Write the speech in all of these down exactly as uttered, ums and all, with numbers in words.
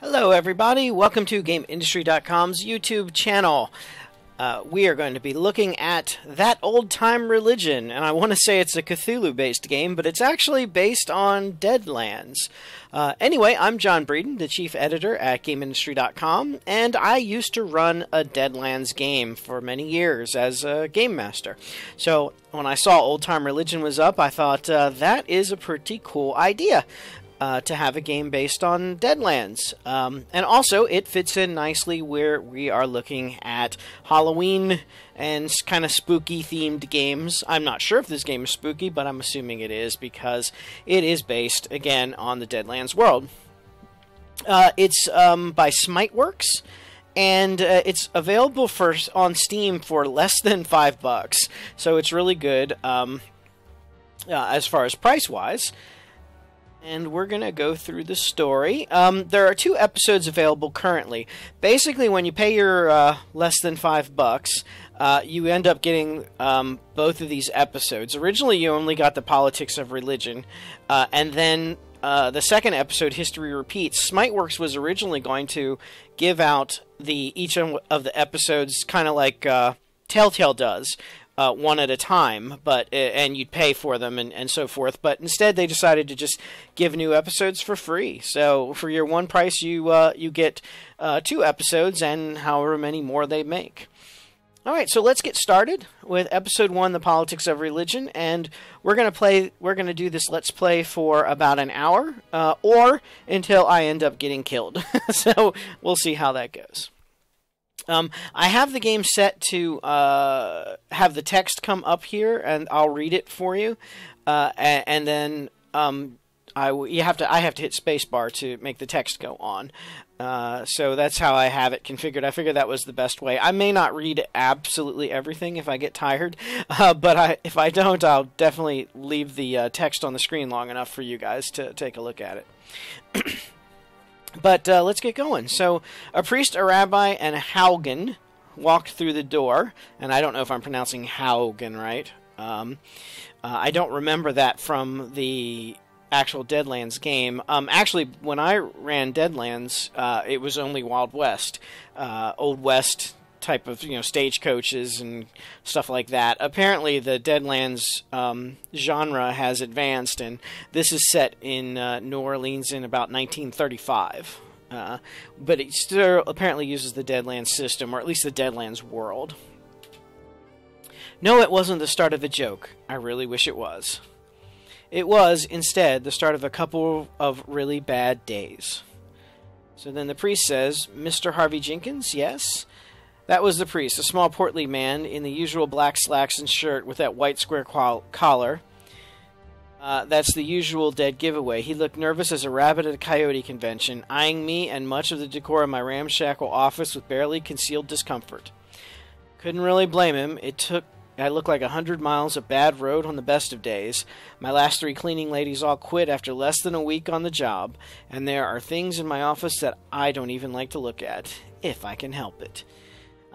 Hello everybody, welcome to Game Industry dot com's YouTube channel. Uh, we are going to be looking at That Old Time Religion, and I want to say it's a Cthulhu-based game, but it's actually based on Deadlands. Uh, anyway, I'm John Breeden, the chief editor at Game Industry dot com, and I used to run a Deadlands game for many years as a game master. So when I saw Old Time Religion was up, I thought, uh, that is a pretty cool idea. Uh, to have a game based on Deadlands. Um, and also, it fits in nicely where we are looking at Halloween and kind of spooky themed games. I'm not sure if this game is spooky, but I'm assuming it is because it is based, again, on the Deadlands world. Uh, it's um, by SmiteWorks, and uh, it's available for, on Steam for less than five bucks. So it's really good um, uh, as far as price-wise. And we're going to go through the story. Um, there are two episodes available currently. Basically, when you pay your uh, less than five bucks, uh, you end up getting um, both of these episodes. Originally, you only got the Politics of Religion. Uh, and then uh, the second episode, History Repeats, SmiteWorks was originally going to give out the each of the episodes kind of like uh, Telltale does. Uh, one at a time, but and you'd pay for them and, and so forth. But instead, they decided to just give new episodes for free. So for your one price, you uh, you get uh, two episodes and however many more they make. All right, so let's get started with episode one, The Politics of Religion, and we're gonna play. We're gonna do this let's play for about an hour, uh, or until I end up getting killed. So we'll see how that goes. Um, I have the game set to uh, have the text come up here, and I'll read it for you, uh, and, and then um, I w you have to I have to hit spacebar to make the text go on. Uh, so that's how I have it configured. I figured that was the best way. I may not read absolutely everything if I get tired, uh, but I, if I don't, I'll definitely leave the uh, text on the screen long enough for you guys to take a look at it. But uh, let's get going. So, a priest, a rabbi, and a Houngan walked through the door. And I don't know if I'm pronouncing Houngan right. Um, uh, I don't remember that from the actual Deadlands game. Um, actually, when I ran Deadlands, uh, it was only Wild West. Uh, Old West type of, you know, stagecoaches and stuff like that. Apparently, the Deadlands um, genre has advanced, and this is set in uh, New Orleans in about nineteen thirty-five. Uh, but it still apparently uses the Deadlands system, or at least the Deadlands world. No, it wasn't the start of a joke. I really wish it was. It was, instead, the start of a couple of really bad days. So then the priest says, Mister Harvey Jenkins, yes? That was the priest, a small portly man in the usual black slacks and shirt with that white square collar. Uh, that's the usual dead giveaway. He looked nervous as a rabbit at a coyote convention, eyeing me and much of the decor in my ramshackle office with barely concealed discomfort. Couldn't really blame him. It took, I looked like a hundred miles of bad road on the best of days. My last three cleaning ladies all quit after less than a week on the job, and there are things in my office that I don't even like to look at, if I can help it.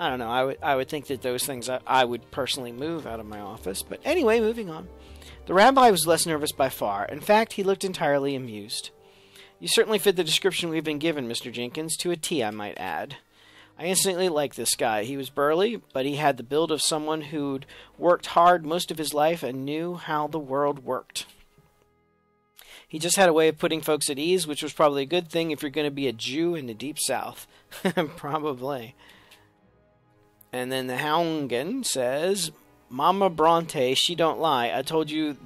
I don't know, I would, I would think that those things I, I would personally move out of my office. But anyway, moving on. The rabbi was less nervous by far. In fact, he looked entirely amused. You certainly fit the description we've been given, Mister Jenkins, to a T, I might add. I instantly liked this guy. He was burly, but he had the build of someone who'd worked hard most of his life and knew how the world worked. He just had a way of putting folks at ease, which was probably a good thing if you're going to be a Jew in the Deep South. Probably. And then the Houngan says, Mama Bronte, she don't lie. I told you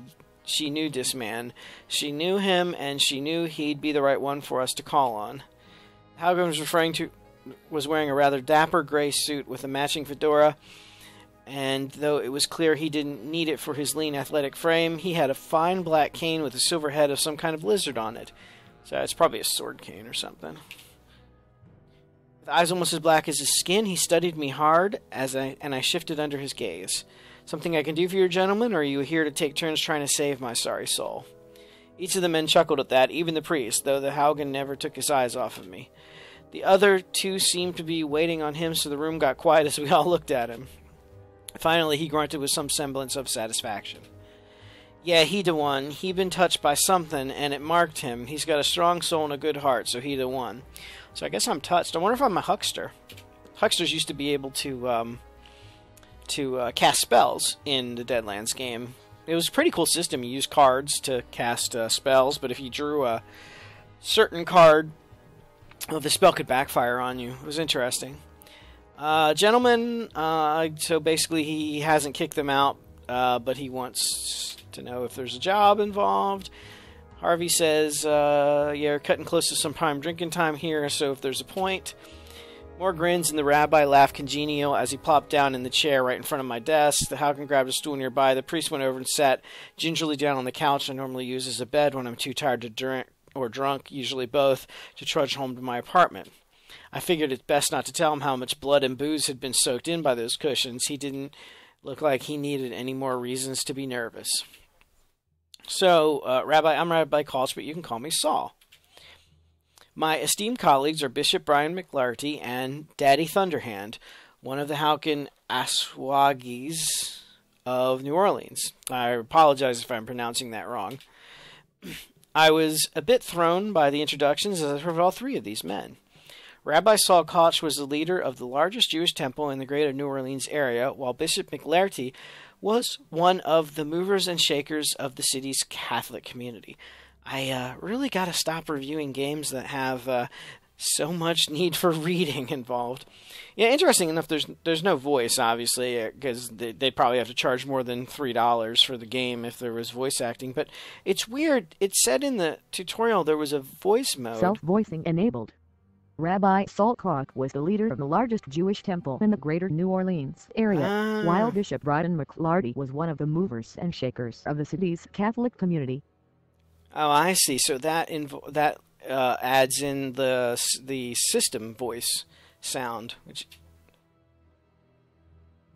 she knew this man. She knew him, and she knew he'd be the right one for us to call on. Houngan was referring to was wearing a rather dapper gray suit with a matching fedora, and though it was clear he didn't need it for his lean athletic frame, he had a fine black cane with a silver head of some kind of lizard on it. So it's probably a sword cane or something. With eyes almost as black as his skin, he studied me hard as I and I shifted under his gaze. Something I can do for you, gentlemen, or are you here to take turns trying to save my sorry soul? Each of the men chuckled at that, even the priest, though the Houngan never took his eyes off of me. The other two seemed to be waiting on him, so the room got quiet as we all looked at him. Finally, he grunted with some semblance of satisfaction. Yeah, he the one. He been touched by something, and it marked him. He's got a strong soul and a good heart, so he the one. So I guess I'm touched. I wonder if I'm a huckster. Hucksters used to be able to um, to uh, cast spells in the Deadlands game. It was a pretty cool system. You used cards to cast uh, spells, but if you drew a certain card, well, the spell could backfire on you. It was interesting. Uh, gentleman, uh, so basically he hasn't kicked them out, uh, but he wants to know if there's a job involved. Harvey says, uh, yeah, we're cutting close to some prime drinking time here, so if there's a point. More grins, and the rabbi laughed congenial as he plopped down in the chair right in front of my desk. The Houngan grabbed a stool nearby. The priest went over and sat gingerly down on the couch I normally use as a bed when I'm too tired to drink, or drunk, usually both, to trudge home to my apartment. I figured it's best not to tell him how much blood and booze had been soaked in by those cushions. He didn't look like he needed any more reasons to be nervous. So, uh, Rabbi, I'm Rabbi Koch, but you can call me Saul. My esteemed colleagues are Bishop Brian McLarty and Daddy Thunderhand, one of the Houngan Aswagis of New Orleans. I apologize if I'm pronouncing that wrong. I was a bit thrown by the introductions as I heard of all three of these men. Rabbi Saul Koch was the leader of the largest Jewish temple in the greater New Orleans area, while Bishop McLarty was one of the movers and shakers of the city's Catholic community. I uh, really got to stop reviewing games that have uh, so much need for reading involved. Yeah, interesting enough, there's there's no voice, obviously, because they, they'd probably have to charge more than three dollars for the game if there was voice acting. But it's weird. It said in the tutorial there was a voice mode. Self-voicing enabled. Rabbi Saul Koch was the leader of the largest Jewish temple in the greater New Orleans area, ah. while Bishop Brian McLarty was one of the movers and shakers of the city's Catholic community. Oh, I see. So that inv that uh, adds in the the system voice sound, which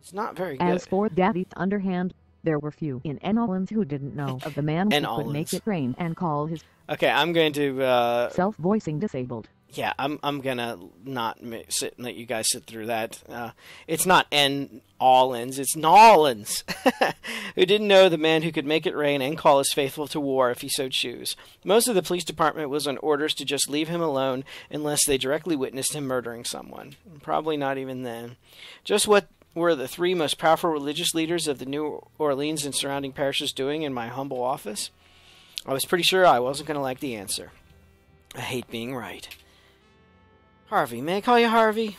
is not very good. As for Daddy Thunderhand, there were few in New Orleans who didn't know of the man who could make it rain and call his. Okay, I'm going to uh, self voicing disabled. Yeah, I'm I'm gonna not sit and let you guys sit through that. Uh, it's not N Allins, it's Nolins, who didn't know the man who could make it rain and call his faithful to war if he so choose. Most of the police department was on orders to just leave him alone unless they directly witnessed him murdering someone. Probably not even then. Just what were the three most powerful religious leaders of the New Orleans and surrounding parishes doing in my humble office? I was pretty sure I wasn't gonna like the answer. I hate being right. Harvey, may I call you Harvey?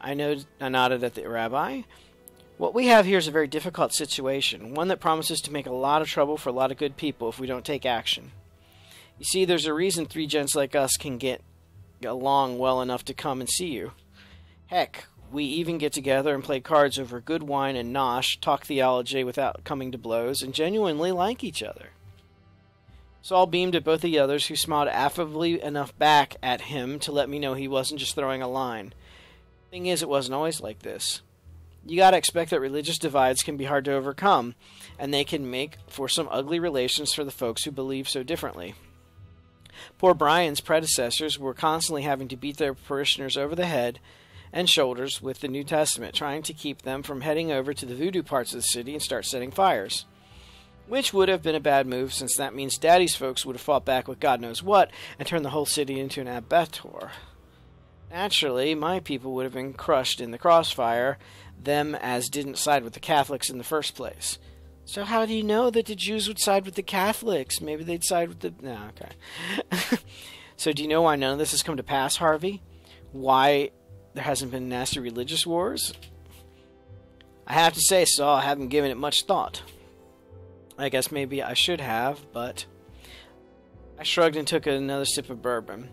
I, know, I nodded at the rabbi. What we have here is a very difficult situation, one that promises to make a lot of trouble for a lot of good people if we don't take action. You see, there's a reason three gents like us can get along well enough to come and see you. Heck, we even get together and play cards over good wine and nosh, talk theology without coming to blows, and genuinely like each other. Saul beamed at both the others, who smiled affably enough back at him to let me know he wasn't just throwing a line. Thing is, it wasn't always like this. You gotta expect that religious divides can be hard to overcome, and they can make for some ugly relations for the folks who believe so differently. Poor Brian's predecessors were constantly having to beat their parishioners over the head and shoulders with the New Testament, trying to keep them from heading over to the voodoo parts of the city and start setting fires. Which would have been a bad move, since that means Daddy's folks would have fought back with God knows what and turned the whole city into an abattoir. Naturally, my people would have been crushed in the crossfire, them as didn't side with the Catholics in the first place. So how do you know that the Jews would side with the Catholics? Maybe they'd side with the... No, okay. So do you know why none of this has come to pass, Harvey? Why there hasn't been nasty religious wars? I have to say, Saul, I haven't given it much thought. I guess maybe I should have, but... I shrugged and took another sip of bourbon.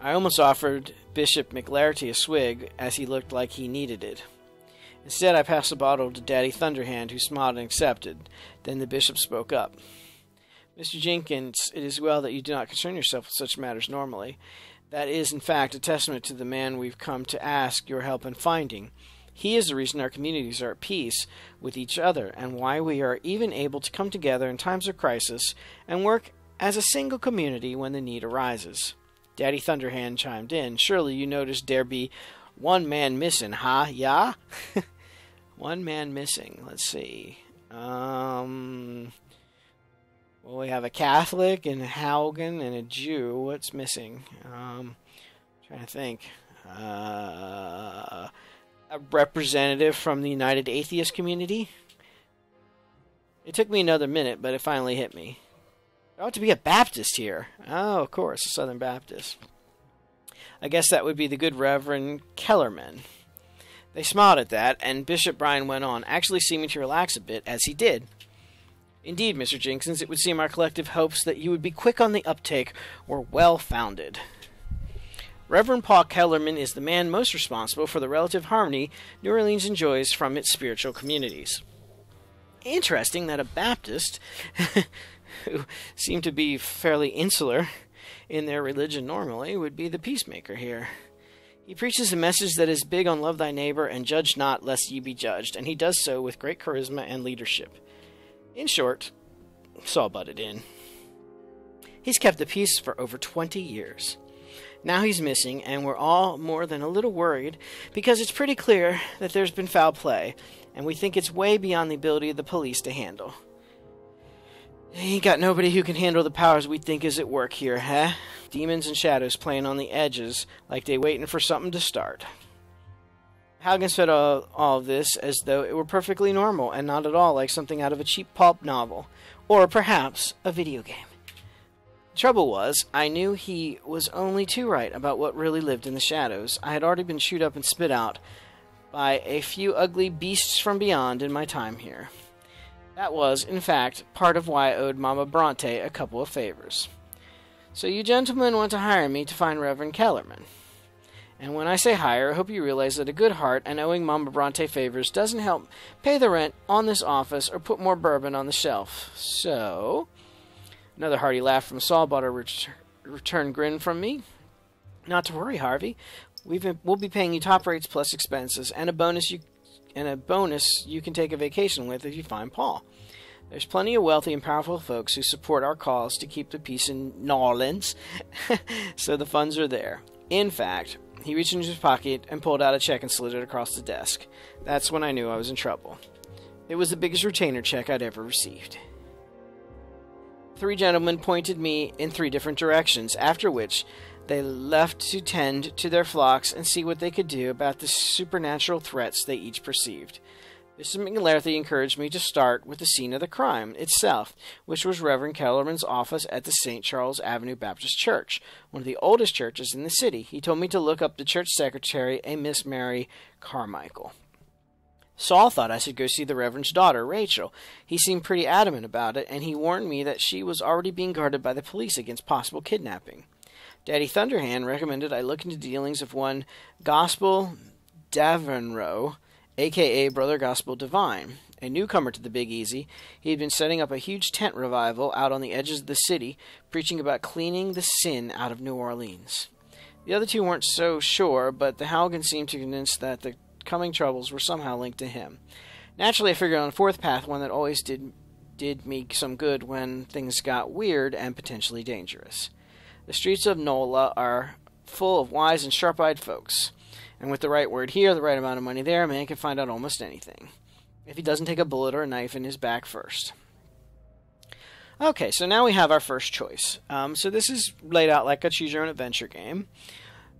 I almost offered Bishop McLarty a swig, as he looked like he needed it. Instead, I passed the bottle to Daddy Thunderhand, who smiled and accepted. Then the bishop spoke up. Mister Jenkins, it is well that you do not concern yourself with such matters normally. That is, in fact, a testament to the man we've come to ask your help in finding. He is the reason our communities are at peace with each other, and why we are even able to come together in times of crisis and work as a single community when the need arises. Daddy Thunderhand chimed in. Surely you noticed there be one man missing, huh? Yeah? One man missing. Let's see. Um, Well, we have a Catholic and a Houngan and a Jew. What's missing? Um, I'm trying to think. Uh, a representative from the United Atheist community. It took me another minute, but it finally hit me. There ought to be a Baptist here. Oh, of course, a Southern Baptist. I guess that would be the good Reverend Kellerman. They smiled at that, and Bishop Brian went on, actually seeming to relax a bit as he did. Indeed, Mister Jenkins, it would seem our collective hopes that you would be quick on the uptake were well-founded. Reverend Paul Kellerman is the man most responsible for the relative harmony New Orleans enjoys from its spiritual communities. Interesting that a Baptist, who seemed to be fairly insular in their religion normally, would be the peacemaker here. He preaches a message that is big on love thy neighbor and judge not lest ye be judged, and he does so with great charisma and leadership. In short, Saul butted in. He's kept the peace for over twenty years. Now he's missing, and we're all more than a little worried because it's pretty clear that there's been foul play, and we think it's way beyond the ability of the police to handle. Ain't got nobody who can handle the powers we think is at work here, huh? Demons and shadows playing on the edges like they waiting for something to start. Houngan said all, all of this as though it were perfectly normal and not at all like something out of a cheap pulp novel, or perhaps a video game. The trouble was, I knew he was only too right about what really lived in the shadows. I had already been chewed up and spit out by a few ugly beasts from beyond in my time here. That was, in fact, part of why I owed Mama Bronte a couple of favors. So you gentlemen want to hire me to find Reverend Kellerman. And when I say hire, I hope you realize that a good heart and owing Mama Bronte favors doesn't help pay the rent on this office or put more bourbon on the shelf. So, another hearty laugh from Saul bought a ret return grin from me. Not to worry, Harvey. We've been, we'll be paying you top rates plus expenses and a bonus you and a bonus you can take a vacation with if you find Paul. There's plenty of wealthy and powerful folks who support our cause to keep the peace in New Orleans, so the funds are there. In fact, he reached into his pocket and pulled out a check and slid it across the desk. That's when I knew I was in trouble. It was the biggest retainer check I'd ever received. Three gentlemen pointed me in three different directions, after which they left to tend to their flocks and see what they could do about the supernatural threats they each perceived. Mister McLarty encouraged me to start with the scene of the crime itself, which was Reverend Kellerman's office at the Saint Charles Avenue Baptist Church, one of the oldest churches in the city. He told me to look up the church secretary, a Miss Mary Carmichael. Saul thought I should go see the Reverend's daughter, Rachel. He seemed pretty adamant about it, and he warned me that she was already being guarded by the police against possible kidnapping. Daddy Thunderhand recommended I look into dealings of one Gospel Davenroe, a k a. Brother Gospel Divine, a newcomer to the Big Easy. He had been setting up a huge tent revival out on the edges of the city, preaching about cleaning the sin out of New Orleans. The other two weren't so sure, but the Houngan seemed to convince that the coming troubles were somehow linked to him. Naturally, I figured on a fourth path, one that always did, did me some good when things got weird and potentially dangerous. The streets of Nola are full of wise and sharp-eyed folks, and with the right word here, the right amount of money there, a man can find out almost anything, if he doesn't take a bullet or a knife in his back first. Okay, so now we have our first choice. Um, so this is laid out like a choose-your-own-adventure game.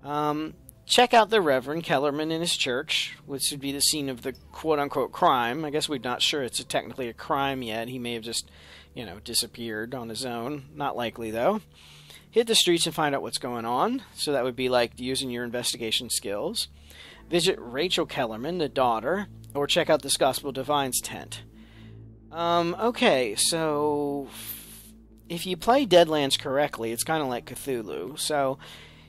Um, check out the Reverend Kellerman in his church, which would be the scene of the quote-unquote crime. I guess we're not sure it's a, technically a crime yet. He may have just, you know, disappeared on his own. Not likely, though. Hit the streets and find out what's going on. So that would be like using your investigation skills. Visit Rachel Kellerman, the daughter, or check out this Gospel Divine's tent. Um, okay, so if you play Deadlands correctly, it's kind of like Cthulhu. So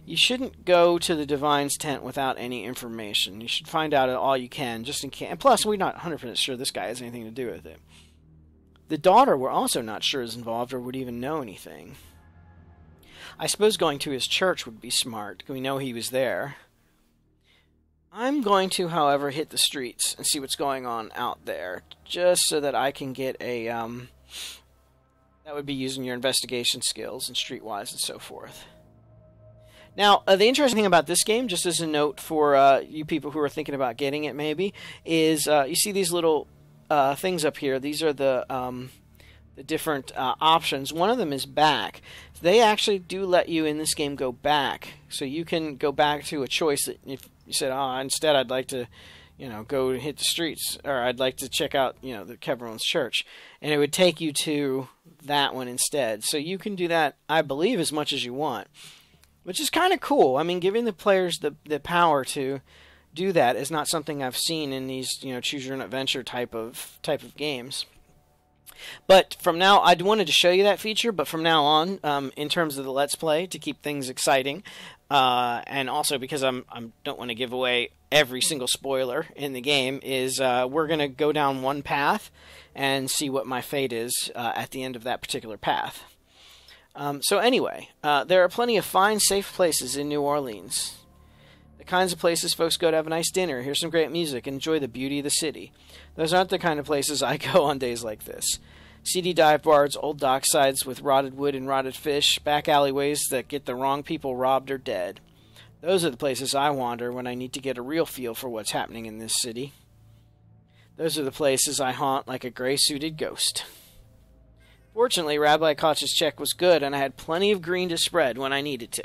you shouldn't go to the Divine's tent without any information. You should find out all you can, just in case. And plus, we're not one hundred percent sure this guy has anything to do with it. The daughter, we're also not sure is involved or would even know anything. I suppose going to his church would be smart. We know he was there. I'm going to, however, hit the streets and see what's going on out there, just so that I can get a, um... that would be using your investigation skills and streetwise and so forth. Now, uh, the interesting thing about this game, just as a note for uh, you people who are thinking about getting it maybe, is uh, you see these little uh, things up here. These are the, um... the different uh, options. One of them is back. They actually do let you in this game go back, so you can go back to a choice that if you said, "Oh, instead I'd like to, you know, go hit the streets," or "I'd like to check out, you know, the Keveron's church," and it would take you to that one instead. So you can do that, I believe, as much as you want, which is kind of cool. I mean, giving the players the the power to do that is not something I've seen in these, you know, choose your own adventure type of type of games. But from now, I wanted to show you that feature, but from now on, um, in terms of the Let's Play, to keep things exciting, uh, and also because I'm, I don't want to give away every single spoiler in the game, is uh, we're going to go down one path and see what my fate is uh, at the end of that particular path. Um, so anyway, uh, there are plenty of fine, safe places in New Orleans. The kinds of places folks go to have a nice dinner, hear some great music, and enjoy the beauty of the city. Those aren't the kind of places I go on days like this. Seedy dive bars, old docksides with rotted wood and rotted fish, back alleyways that get the wrong people robbed or dead. Those are the places I wander when I need to get a real feel for what's happening in this city. Those are the places I haunt like a gray-suited ghost. Fortunately, Rabbi Koch's check was good, and I had plenty of green to spread when I needed to.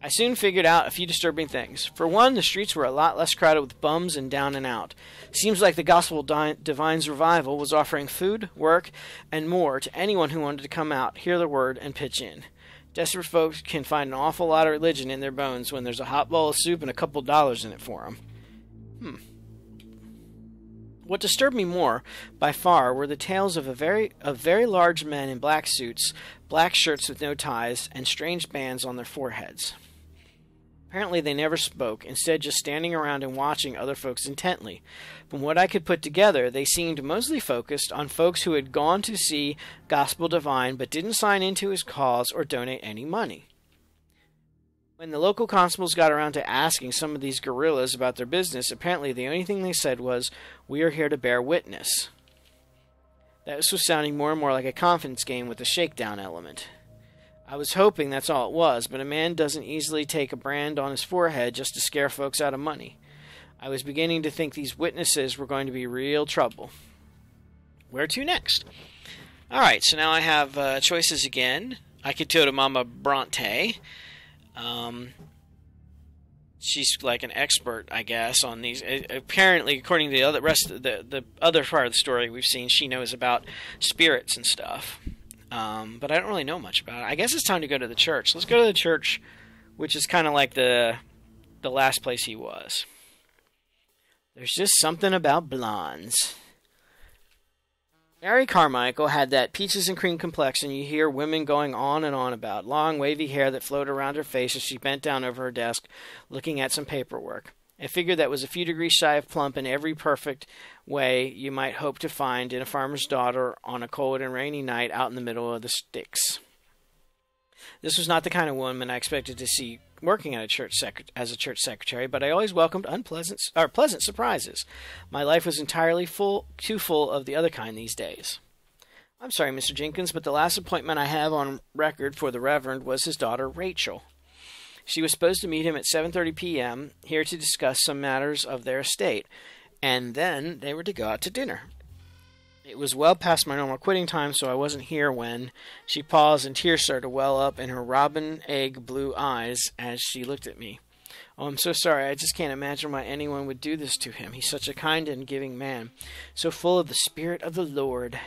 I soon figured out a few disturbing things. For one, the streets were a lot less crowded with bums and down and out. Seems like the Gospel Divine's revival was offering food, work, and more to anyone who wanted to come out, hear the word, and pitch in. Desperate folks can find an awful lot of religion in their bones when there's a hot bowl of soup and a couple dollars in it for them. Hmm. What disturbed me more, by far, were the tales of a very of very large men in black suits, black shirts with no ties, and strange bands on their foreheads. Apparently they never spoke, instead just standing around and watching other folks intently. From what I could put together, they seemed mostly focused on folks who had gone to see Gospel Divine but didn't sign into his cause or donate any money. When the local constables got around to asking some of these guerrillas about their business, apparently the only thing they said was, "We are here to bear witness." That was sounding more and more like a confidence game with a shakedown element. I was hoping that's all it was, but a man doesn't easily take a brand on his forehead just to scare folks out of money. I was beginning to think these witnesses were going to be real trouble. Where to next? Alright, so now I have uh, choices again. I could go to Mama Bronte. Um, she's like an expert, I guess, on these. Apparently, according to the other rest of the, the other part of the story we've seen, she knows about spirits and stuff. Um, but I don't really know much about it. I guess it's time to go to the church. Let's go to the church, which is kind of like the the last place he was. There's just something about blondes. Mary Carmichael had that peaches and cream complexion you hear women going on and on about. Long, wavy hair that flowed around her face as she bent down over her desk, looking at some paperwork. A figure that was a few degrees shy of plump in every perfect way you might hope to find in a farmer's daughter on a cold and rainy night out in the middle of the sticks. This was not the kind of woman I expected to see working at a church sec- as a church secretary, but I always welcomed unpleasant or pleasant surprises. My life was entirely full, too full of the other kind these days. I'm sorry, Mister Jenkins, but the last appointment I have on record for the Reverend was his daughter, Rachel. She was supposed to meet him at seven thirty p m here to discuss some matters of their estate, and then they were to go out to dinner. It was well past my normal quitting time, so I wasn't here when she paused and tears started to well up in her robin-egg blue eyes as she looked at me. "Oh, I'm so sorry. I just can't imagine why anyone would do this to him. He's such a kind and giving man, so full of the Spirit of the Lord."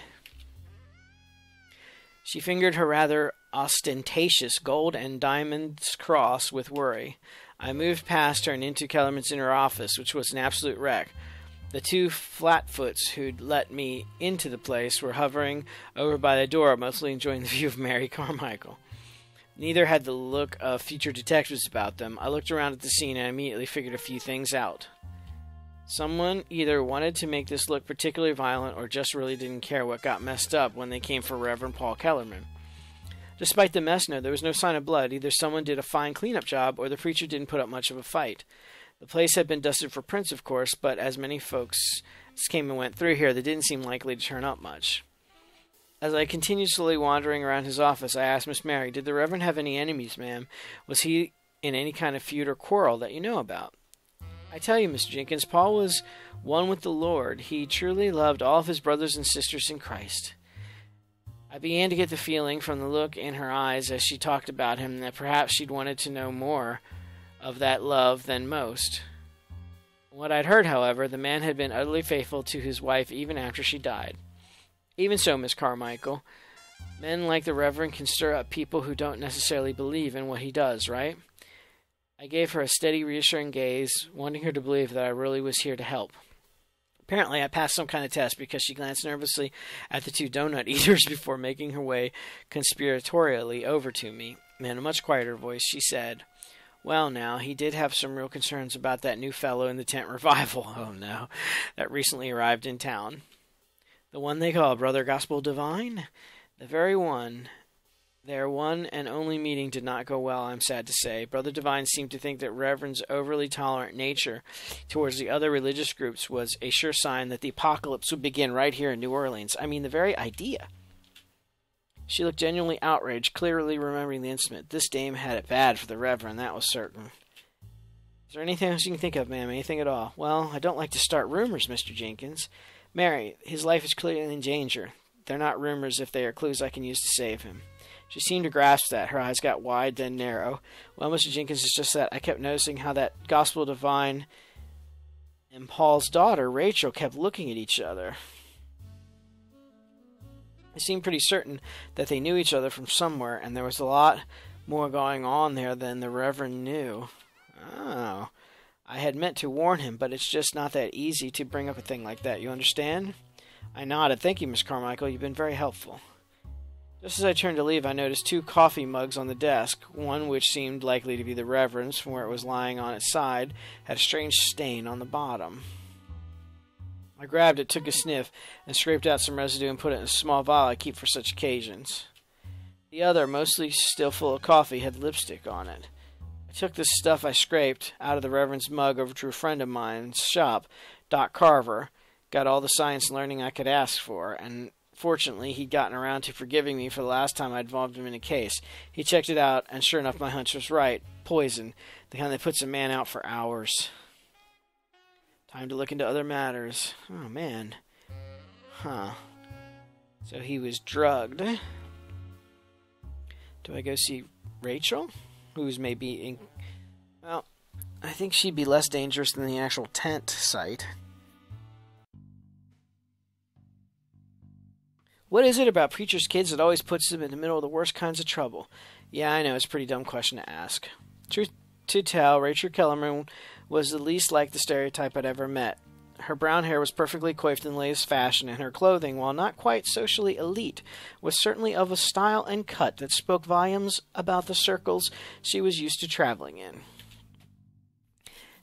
She fingered her rather ostentatious gold and diamonds cross with worry. I moved past her and into Kellerman's inner office, which was an absolute wreck. The two flatfoots who'd let me into the place were hovering over by the door, mostly enjoying the view of Mary Carmichael. Neither had the look of future detectives about them. I looked around at the scene and immediately figured a few things out. Someone either wanted to make this look particularly violent or just really didn't care what got messed up when they came for Reverend Paul Kellerman. Despite the mess, no, there was no sign of blood. Either someone did a fine cleanup job or the preacher didn't put up much of a fight. The place had been dusted for prints, of course, but as many folks came and went through here, they didn't seem likely to turn up much. As I continued slowly wandering around his office, I asked Miss Mary, "Did the Reverend have any enemies, ma'am? Was he in any kind of feud or quarrel that you know about?" I tell you, Mister Jenkins, Paul was one with the Lord. He truly loved all of his brothers and sisters in Christ. I began to get the feeling from the look in her eyes as she talked about him that perhaps she'd wanted to know more of that love than most. What I'd heard, however, the man had been utterly faithful to his wife even after she died. Even so, Miss Carmichael, men like the Reverend can stir up people who don't necessarily believe in what he does, right? I gave her a steady, reassuring gaze, wanting her to believe that I really was here to help. Apparently, I passed some kind of test because she glanced nervously at the two donut eaters before making her way conspiratorially over to me. In a much quieter voice, she said, "Well, now, he did have some real concerns about that new fellow in the tent revival, oh no, that recently arrived in town. The one they call Brother Gospel Divine? The very one. Their one and only meeting did not go well, I'm sad to say. Brother Divine seemed to think that Reverend's overly tolerant nature towards the other religious groups was a sure sign that the apocalypse would begin right here in New Orleans. I mean, the very idea." She looked genuinely outraged, clearly remembering the incident. This dame had it bad for the Reverend, that was certain. "Is there anything else you can think of, ma'am? Anything at all?" "Well, I don't like to start rumors, Mister Jenkins. Mary, his life is clearly in danger. They're not rumors if they are clues I can use to save him." She seemed to grasp that. Her eyes got wide, then narrow. "Well, Mister Jenkins, it's just that I kept noticing how that Gospel Divine and Paul's daughter, Rachel, kept looking at each other. It seemed pretty certain that they knew each other from somewhere, and there was a lot more going on there than the Reverend knew. Oh, I had meant to warn him, but it's just not that easy to bring up a thing like that, you understand?" I nodded. "Thank you, Miss Carmichael. You've been very helpful." Just as I turned to leave, I noticed two coffee mugs on the desk. One, which seemed likely to be the Reverend's from where it was lying on its side, had a strange stain on the bottom. I grabbed it, took a sniff, and scraped out some residue and put it in a small vial I keep for such occasions. The other, mostly still full of coffee, had lipstick on it. I took the stuff I scraped out of the Reverend's mug over to a friend of mine's shop, Doc Carver, got all the science and learning I could ask for, and fortunately, he'd gotten around to forgiving me for the last time I'd involved him in a case. He checked it out, and sure enough, my hunch was right. Poison. The kind that puts a man out for hours. Time to look into other matters. Oh, man. Huh. So he was drugged. Do I go see Rachel? Who's maybe in... Well, I think she'd be less dangerous than the actual tent site. What is it about preachers' kids that always puts them in the middle of the worst kinds of trouble? Yeah, I know, it's a pretty dumb question to ask. Truth to tell, Rachel Kellerman was the least like the stereotype I'd ever met. Her brown hair was perfectly coiffed in the latest fashion, and her clothing, while not quite socially elite, was certainly of a style and cut that spoke volumes about the circles she was used to traveling in.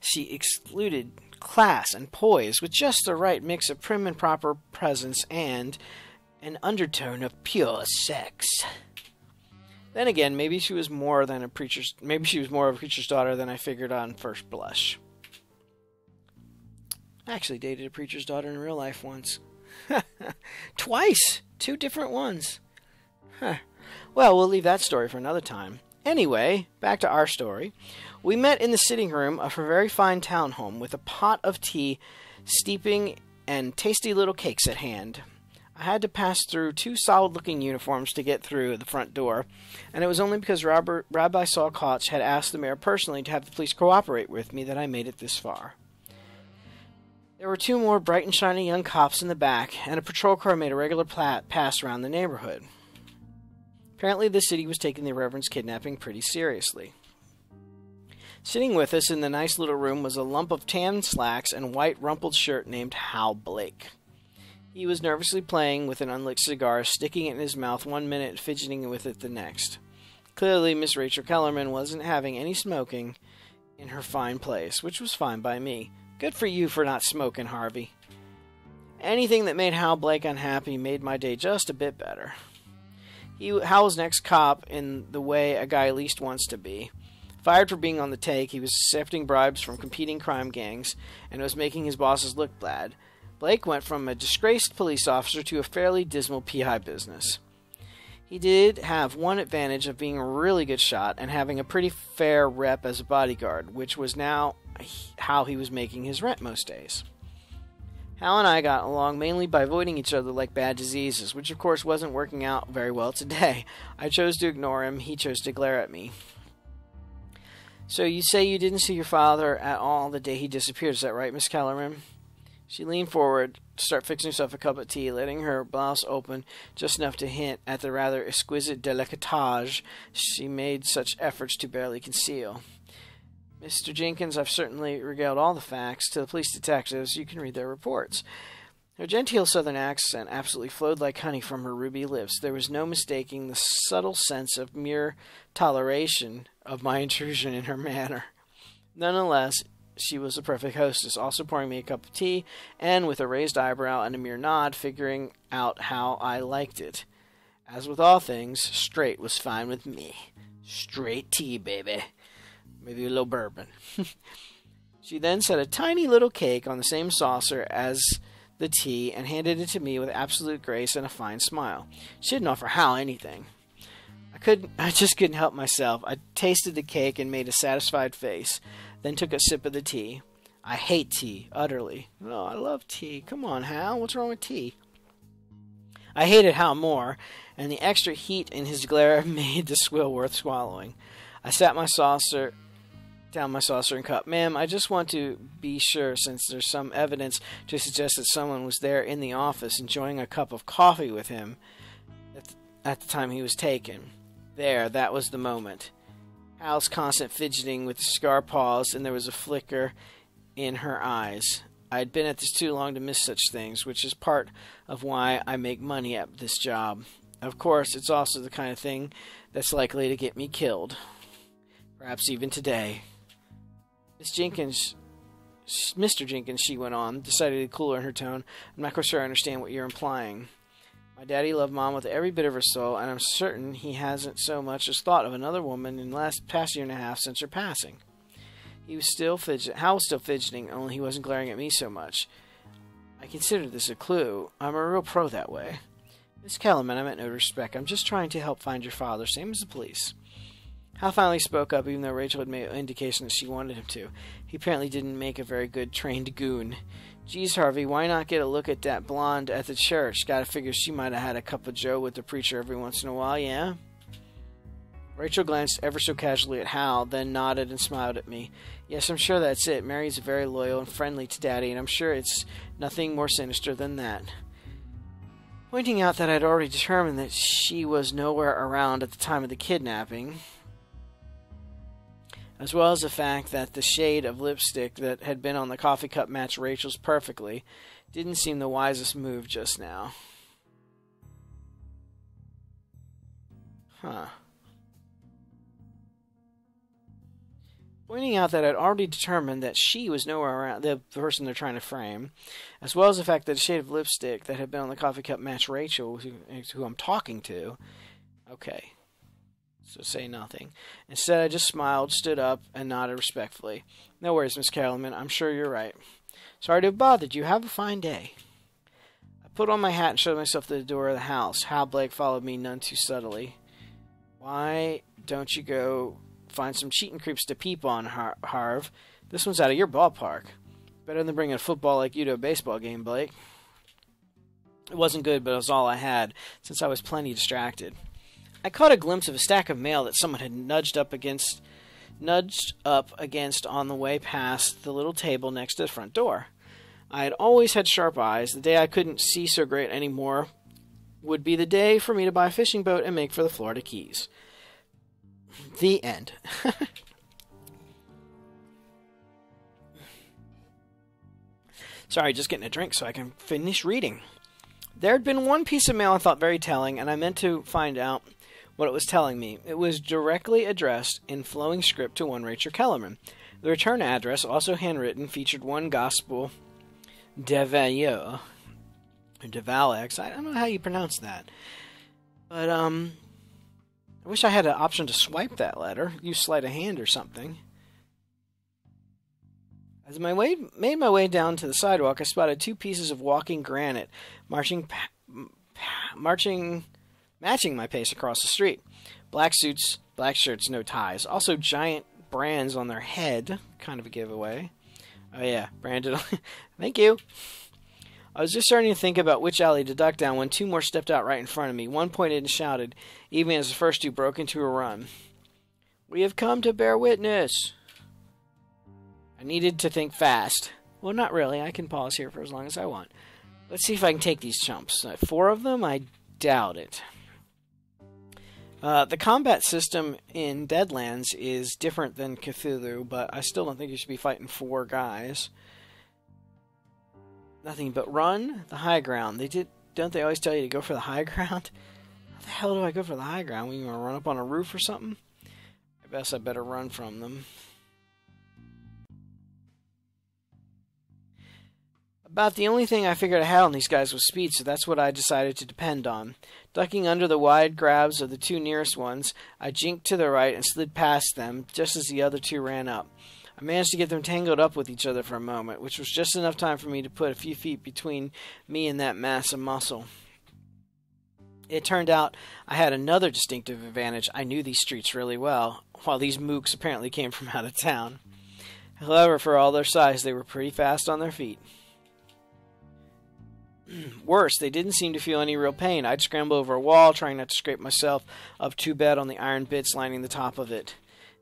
She excluded class and poise with just the right mix of prim and proper presence and an undertone of pure sex. Then again, maybe she was more than a preacher's maybe she was more of a preacher's daughter than I figured on first blush. I actually dated a preacher's daughter in real life once. Twice! Two different ones. Huh. Well, we'll leave that story for another time. Anyway, back to our story. We met in the sitting room of her very fine town home with a pot of tea steeping and tasty little cakes at hand. I had to pass through two solid-looking uniforms to get through the front door, and it was only because Robert, Rabbi Saul Koch had asked the mayor personally to have the police cooperate with me that I made it this far. There were two more bright and shiny young cops in the back, and a patrol car made a regular pass around the neighborhood. Apparently, the city was taking the Reverend's kidnapping pretty seriously. Sitting with us in the nice little room was a lump of tan slacks and white rumpled shirt named Hal Blake. He was nervously playing with an unlit cigar, sticking it in his mouth one minute and fidgeting with it the next. Clearly, Miss Rachel Kellerman wasn't having any smoking in her fine place, which was fine by me. Good for you for not smoking, Harvey. Anything that made Hal Blake unhappy made my day just a bit better. He, Hal's next cop in the way a guy least wants to be. Fired for being on the take, he was accepting bribes from competing crime gangs and was making his bosses look bad. Blake went from a disgraced police officer to a fairly dismal P I business. He did have one advantage of being a really good shot and having a pretty fair rep as a bodyguard, which was now how he was making his rent most days. Hal and I got along mainly by avoiding each other like bad diseases, which of course wasn't working out very well today. I chose to ignore him, he chose to glare at me. So you say you didn't see your father at all the day he disappeared, is that right, Miss Kellerman? She leaned forward to start fixing herself a cup of tea, letting her blouse open just enough to hint at the rather exquisite décolletage she made such efforts to barely conceal. Mister Jenkins, I've certainly regaled all the facts to the police detectives. You can read their reports. Her genteel southern accent absolutely flowed like honey from her ruby lips. There was no mistaking the subtle sense of mere toleration of my intrusion in her manner. Nonetheless, she was a perfect hostess, also pouring me a cup of tea, and with a raised eyebrow and a mere nod, figuring out how I liked it. As with all things, straight was fine with me. Straight tea, baby. Maybe a little bourbon. She then set a tiny little cake on the same saucer as the tea and handed it to me with absolute grace and a fine smile. She didn't offer Hal anything. I couldn't I just couldn't help myself. I tasted the cake and made a satisfied face, then took a sip of the tea. I hate tea, utterly. No, I love tea. Come on, Hal, what's wrong with tea? I hated Hal more, and the extra heat in his glare made the swill worth swallowing. I sat my saucer down my saucer and cup. Ma'am, I just want to be sure, since there's some evidence to suggest that someone was there in the office enjoying a cup of coffee with him at the, at the time he was taken. There, that was the moment. Hal's constant fidgeting with the cigar paused, and there was a flicker in her eyes. I had been at this too long to miss such things, which is part of why I make money at this job. Of course, it's also the kind of thing that's likely to get me killed. Perhaps even today. Miss Jenkins, Mister Jenkins, she went on, decidedly cooler in her tone. I'm not quite sure I understand what you're implying. My daddy loved Mom with every bit of her soul, and I'm certain he hasn't so much as thought of another woman in the last past year and a half since her passing. He was still fidgeting. Hal was still fidgeting, only he wasn't glaring at me so much. I consider this a clue. I'm a real pro that way. Miss Kellerman, I meant no disrespect. I'm just trying to help find your father, same as the police. Hal finally spoke up, even though Rachel had made an indication that she wanted him to. He apparently didn't make a very good trained goon. Geez, Harvey, why not get a look at that blonde at the church? Gotta figure she might have had a cup of joe with the preacher every once in a while, yeah? Rachel glanced ever so casually at Hal, then nodded and smiled at me. Yes, I'm sure that's it. Mary's very loyal and friendly to Daddy, and I'm sure it's nothing more sinister than that. Pointing out that I'd already determined that she was nowhere around at the time of the kidnapping, as well as the fact that the shade of lipstick that had been on the coffee cup matched Rachel's perfectly, didn't seem the wisest move just now. Huh. Pointing out that I'd already determined that she was nowhere around, the person they're trying to frame, as well as the fact that the shade of lipstick that had been on the coffee cup matched Rachel, who, who I'm talking to. Okay. So say nothing. Instead, I just smiled, stood up, and nodded respectfully. No worries, Miss Kellerman. I'm sure you're right. Sorry to have bothered you. Have a fine day. I put on my hat and showed myself to the door of the house. Hal Blake followed me none too subtly. Why don't you go find some cheating creeps to peep on, Har Harv? This one's out of your ballpark. Better than bringing a football like you to a baseball game, Blake. It wasn't good, but it was all I had, since I was plenty distracted. I caught a glimpse of a stack of mail that someone had nudged up against, nudged up against on the way past the little table next to the front door. I had always had sharp eyes. The day I couldn't see so great anymore would be the day for me to buy a fishing boat and make for the Florida Keys. The end. Sorry, just getting a drink so I can finish reading. There had been one piece of mail I thought very telling, and I meant to find out what it was telling me. It was directly addressed in flowing script to one Rachel Kellerman. The return address, also handwritten, featured one Gospel Davenroe, or Davalex. I don't know how you pronounce that. But, um, I wish I had an option to swipe that letter, use sleight of hand or something. As I made my way down to the sidewalk, I spotted two pieces of walking granite, marching, pa pa marching... matching my pace across the street. Black suits, black shirts, no ties. Also giant brands on their head. Kind of a giveaway. Oh yeah, branded on... Thank you. I was just starting to think about which alley to duck down when two more stepped out right in front of me. One pointed and shouted, even as the first two broke into a run. We have come to bear witness. I needed to think fast. Well, not really. I can pause here for as long as I want. Let's see if I can take these chumps. Uh, four of them? I doubt it. Uh, the combat system in Deadlands is different than Cthulhu, but I still don't think you should be fighting four guys. Nothing but run the high ground. They did, don't they always tell you to go for the high ground? How the hell do I go for the high ground? We gonna run up on a roof or something? I guess I better run from them. About the only thing I figured I had on these guys was speed, so that's what I decided to depend on. Ducking under the wide grabs of the two nearest ones, I jinked to the right and slid past them just as the other two ran up. I managed to get them tangled up with each other for a moment, which was just enough time for me to put a few feet between me and that mass of muscle. It turned out I had another distinctive advantage. I knew these streets really well, while these mooks apparently came from out of town. However, for all their size, they were pretty fast on their feet. Worse, they didn't seem to feel any real pain. I'd scramble over a wall, trying not to scrape myself up too bad on the iron bits lining the top of it.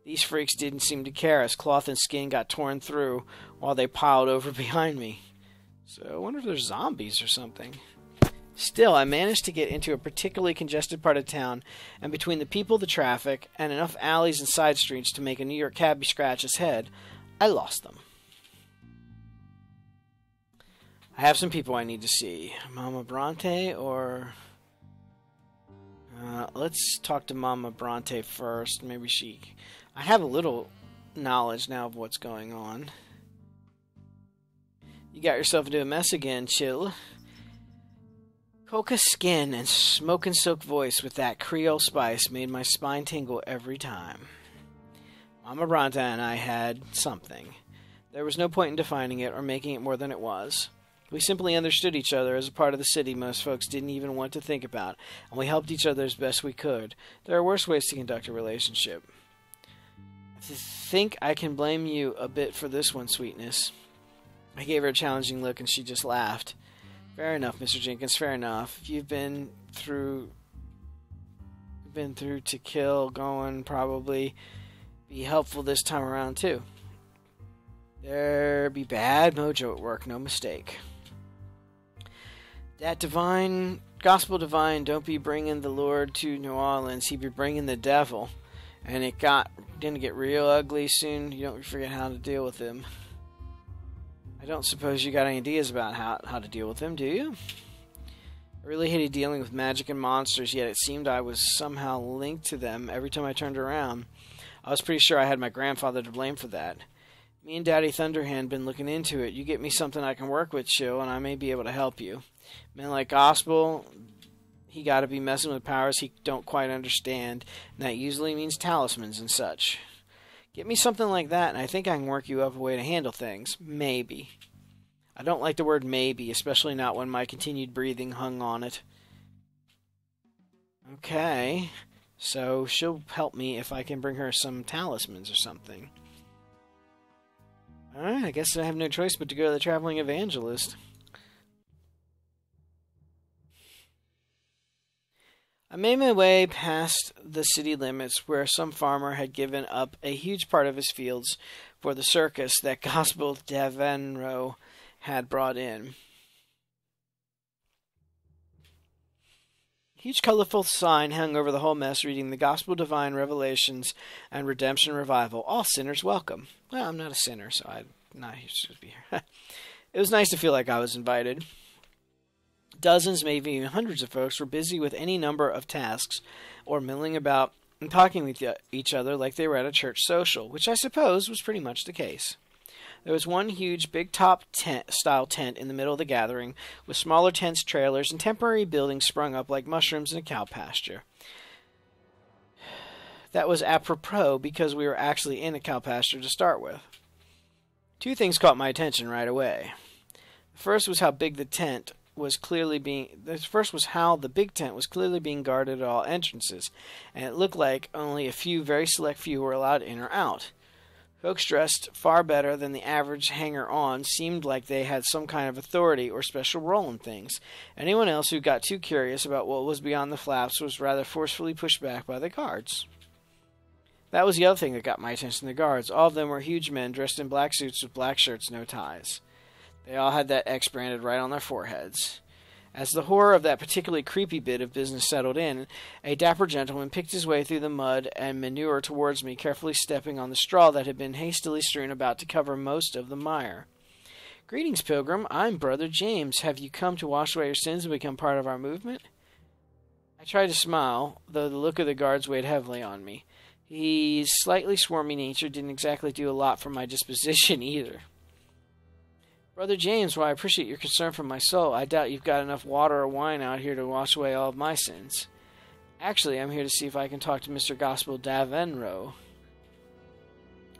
These freaks didn't seem to care, as cloth and skin got torn through while they piled over behind me. So I wonder if they're zombies or something. Still, I managed to get into a particularly congested part of town, and between the people, the traffic, and enough alleys and side streets to make a New York cabbie scratch his head, I lost them. I have some people I need to see. Mama Bronte or... Uh, let's talk to Mama Bronte first. Maybe she... I have a little knowledge now of what's going on. You got yourself into a mess again, chill. Coca skin and smoke and silk voice with that Creole spice made my spine tingle every time. Mama Bronte and I had something. There was no point in defining it or making it more than it was. We simply understood each other as a part of the city most folks didn't even want to think about, and we helped each other as best we could. There are worse ways to conduct a relationship. I think I can blame you a bit for this one, sweetness. I gave her a challenging look, and she just laughed. Fair enough, Mister Jenkins, fair enough. You've been through... been through to kill, going, probably be helpful this time around, too. There be bad mojo at work, no mistake. That divine, gospel divine, don't be bringing the Lord to New Orleans. He be bringing the devil, and it got didn't get real ugly soon. You don't forget how to deal with him. I don't suppose you got any ideas about how how to deal with him, do you? I really hated dealing with magic and monsters, yet it seemed I was somehow linked to them every time I turned around. I was pretty sure I had my grandfather to blame for that. Me and Daddy Thunderhand been looking into it. You get me something I can work with, Chill, and I may be able to help you. Men like Gospel, he gotta be messing with powers he don't quite understand, and that usually means talismans and such. Get me something like that, and I think I can work you up a way to handle things. Maybe. I don't like the word maybe, especially not when my continued breathing hung on it. Okay, so she'll help me if I can bring her some talismans or something. Alright, I guess I have no choice but to go to the Traveling Evangelist. I made my way past the city limits where some farmer had given up a huge part of his fields for the circus that Gospel Davenroe had brought in. A huge colorful sign hung over the whole mess reading the Gospel Divine Revelations and Redemption Revival. All sinners welcome. Well, I'm not a sinner, so I'm not here to be here. It was nice to feel like I was invited. Dozens, maybe even hundreds of folks were busy with any number of tasks or milling about and talking with each other like they were at a church social, which I suppose was pretty much the case. There was one huge big top tent style tent in the middle of the gathering with smaller tents, trailers, and temporary buildings sprung up like mushrooms in a cow pasture. That was apropos because we were actually in a cow pasture to start with. Two things caught my attention right away. The first was how big the tent was clearly being the first was how the big tent was clearly being guarded at all entrances, and it looked like only a few very select few were allowed in or out. Folks dressed far better than the average hanger-on seemed like they had some kind of authority or special role in things. Anyone else who got too curious about what was beyond the flaps was rather forcefully pushed back by the guards. That was the other thing that got my attention, the guards. All of them were huge men dressed in black suits with black shirts, no ties. They all had that X branded right on their foreheads. As the horror of that particularly creepy bit of business settled in, a dapper gentleman picked his way through the mud and manure towards me, carefully stepping on the straw that had been hastily strewn about to cover most of the mire. "Greetings, pilgrim. I'm Brother James. Have you come to wash away your sins and become part of our movement?" I tried to smile, though the look of the guards weighed heavily on me. His slightly swarmy nature didn't exactly do a lot for my disposition either. "Brother James, while I appreciate your concern for my soul, I doubt you've got enough water or wine out here to wash away all of my sins. Actually, I'm here to see if I can talk to Mister Gospel Davenroe."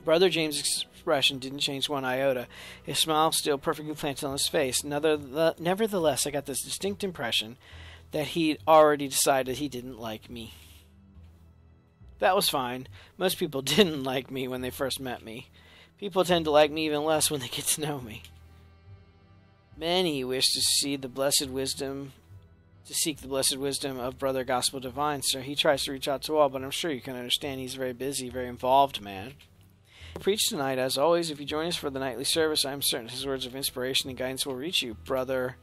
Brother James' expression didn't change one iota, his smile still perfectly planted on his face. Nevertheless, I got this distinct impression that he'd already decided he didn't like me. That was fine. Most people didn't like me when they first met me. People tend to like me even less when they get to know me. Many wish to see the blessed wisdom, to seek the blessed wisdom of Brother Gospel Divine, sir. He tries to reach out to all, but I'm sure you can understand he's a very busy, very involved man. I preach tonight, as always. If you join us for the nightly service, I am certain his words of inspiration and guidance will reach you, brother.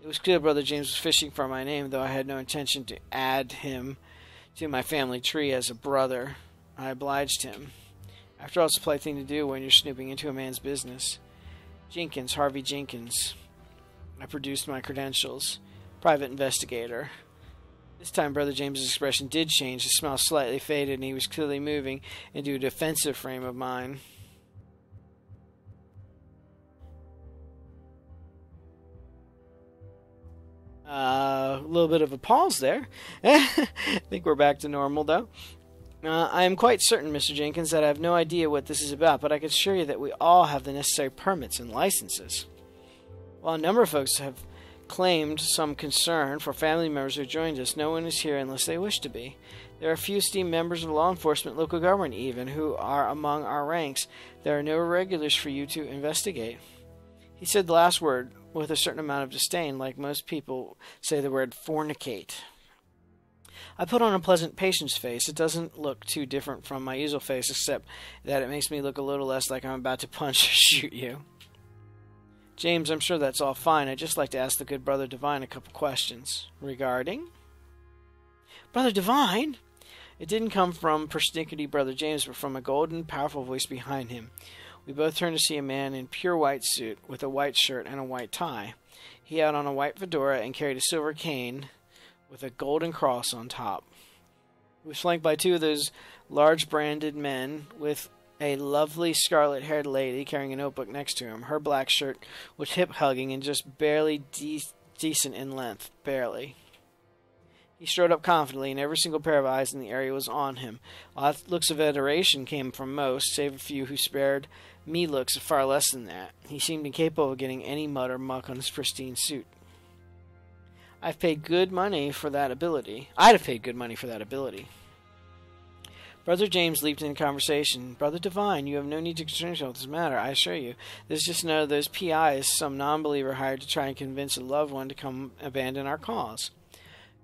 It was clear Brother James was fishing for my name, though I had no intention to add him to my family tree as a brother. I obliged him. After all, it's a polite thing to do when you're snooping into a man's business. Jenkins, Harvey Jenkins. I produced my credentials. Private investigator. This time, Brother James's expression did change. His smile slightly faded, and he was clearly moving into a defensive frame of mind. Uh, a little bit of a pause there. I think we're back to normal, though. Uh, I am quite certain, Mister Jenkins, that I have no idea what this is about, but I can assure you that we all have the necessary permits and licenses. While a number of folks have claimed some concern for family members who joined us, no one is here unless they wish to be. There are a few Steam members of law enforcement, local government even, who are among our ranks. There are no irregulars for you to investigate. He said the last word with a certain amount of disdain, like most people say the word fornicate. I put on a pleasant patient's face. It doesn't look too different from my usual face, except that it makes me look a little less like I'm about to punch or shoot you. James, I'm sure that's all fine. I'd just like to ask the good Brother Divine a couple questions. Regarding? Brother Divine? It didn't come from persnickety Brother James, but from a golden, powerful voice behind him. We both turned to see a man in pure white suit, with a white shirt and a white tie. He had on a white fedora and carried a silver cane with a golden cross on top. He was flanked by two of those large-branded men, with a lovely scarlet-haired lady carrying a notebook next to him. Her black shirt was hip-hugging and just barely de decent in length. Barely. He strode up confidently, and every single pair of eyes in the area was on him. Looks of adoration came from most, save a few who spared me looks of far less than that. He seemed incapable of getting any mud or muck on his pristine suit. I've paid good money for that ability. I'd have paid good money for that ability. Brother James leaped into conversation. Brother Divine, you have no need to concern yourself with this matter, I assure you. This is just another of those P Is some non-believer hired to try and convince a loved one to come abandon our cause.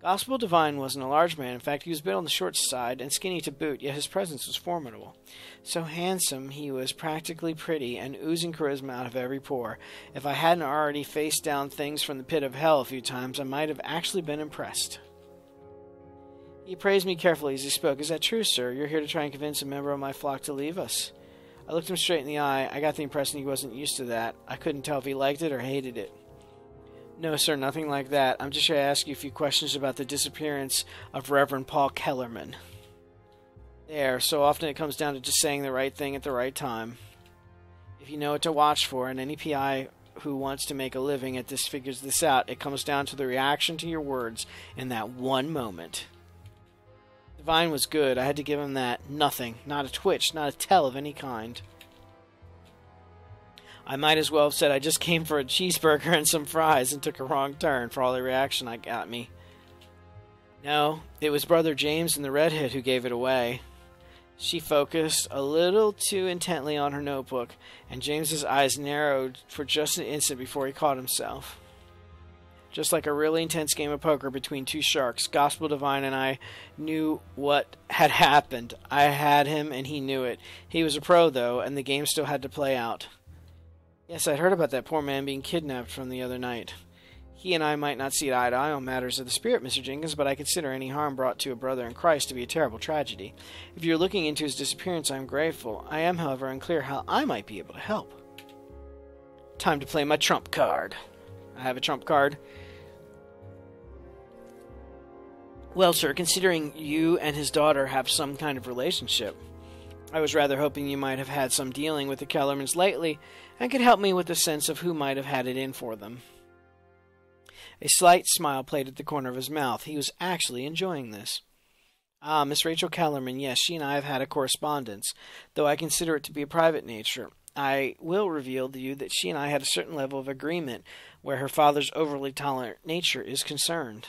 Gospel Divine wasn't a large man. In fact, he was a bit on the short side and skinny to boot, yet his presence was formidable. So handsome, he was practically pretty and oozing charisma out of every pore. If I hadn't already faced down things from the pit of hell a few times, I might have actually been impressed. He praised me carefully as he spoke. Is that true, sir? You're here to try and convince a member of my flock to leave us. I looked him straight in the eye. I got the impression he wasn't used to that. I couldn't tell if he liked it or hated it. No, sir, nothing like that. I'm just here to ask you a few questions about the disappearance of Reverend Paul Kellerman. There, so often it comes down to just saying the right thing at the right time. If you know what to watch for, and any P I who wants to make a living at this figures this out, it comes down to the reaction to your words in that one moment. Divine was good. I had to give him that. Nothing. Not a twitch. Not a tell of any kind. I might as well have said I just came for a cheeseburger and some fries and took a wrong turn for all the reaction I got me. No, it was Brother James and the redhead who gave it away. She focused a little too intently on her notebook, and James's eyes narrowed for just an instant before he caught himself. Just like a really intense game of poker between two sharks, Gospel Divine and I knew what had happened. I had him, and he knew it. He was a pro, though, and the game still had to play out. Yes, I'd heard about that poor man being kidnapped from the other night. He and I might not see eye to eye on matters of the spirit, Mister Jenkins, but I consider any harm brought to a brother in Christ to be a terrible tragedy. If you're looking into his disappearance, I'm grateful. I am, however, unclear how I might be able to help. Time to play my trump card. I have a trump card. Well, sir, considering you and his daughter have some kind of relationship, I was rather hoping you might have had some dealing with the Kellermans lately and could help me with a sense of who might have had it in for them. A slight smile played at the corner of his mouth. He was actually enjoying this. Ah, Miss Rachel Kellerman, yes, she and I have had a correspondence, though I consider it to be a private nature. I will reveal to you that she and I had a certain level of agreement where her father's overly tolerant nature is concerned.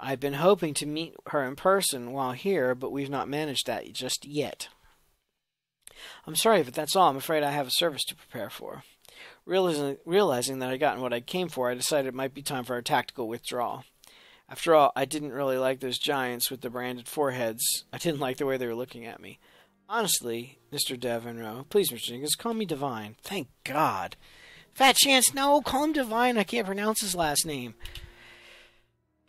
I've been hoping to meet her in person while here, but we've not managed that just yet. I'm sorry, but that's all. I'm afraid I have a service to prepare for. Realizing, realizing that I'd gotten what I came for, I decided it might be time for a tactical withdrawal. After all, I didn't really like those giants with the branded foreheads. I didn't like the way they were looking at me. Honestly, Mister Davenroe, please, Mister Jenkins, call me Divine. Thank God. Fat chance, no, call him Divine. I can't pronounce his last name.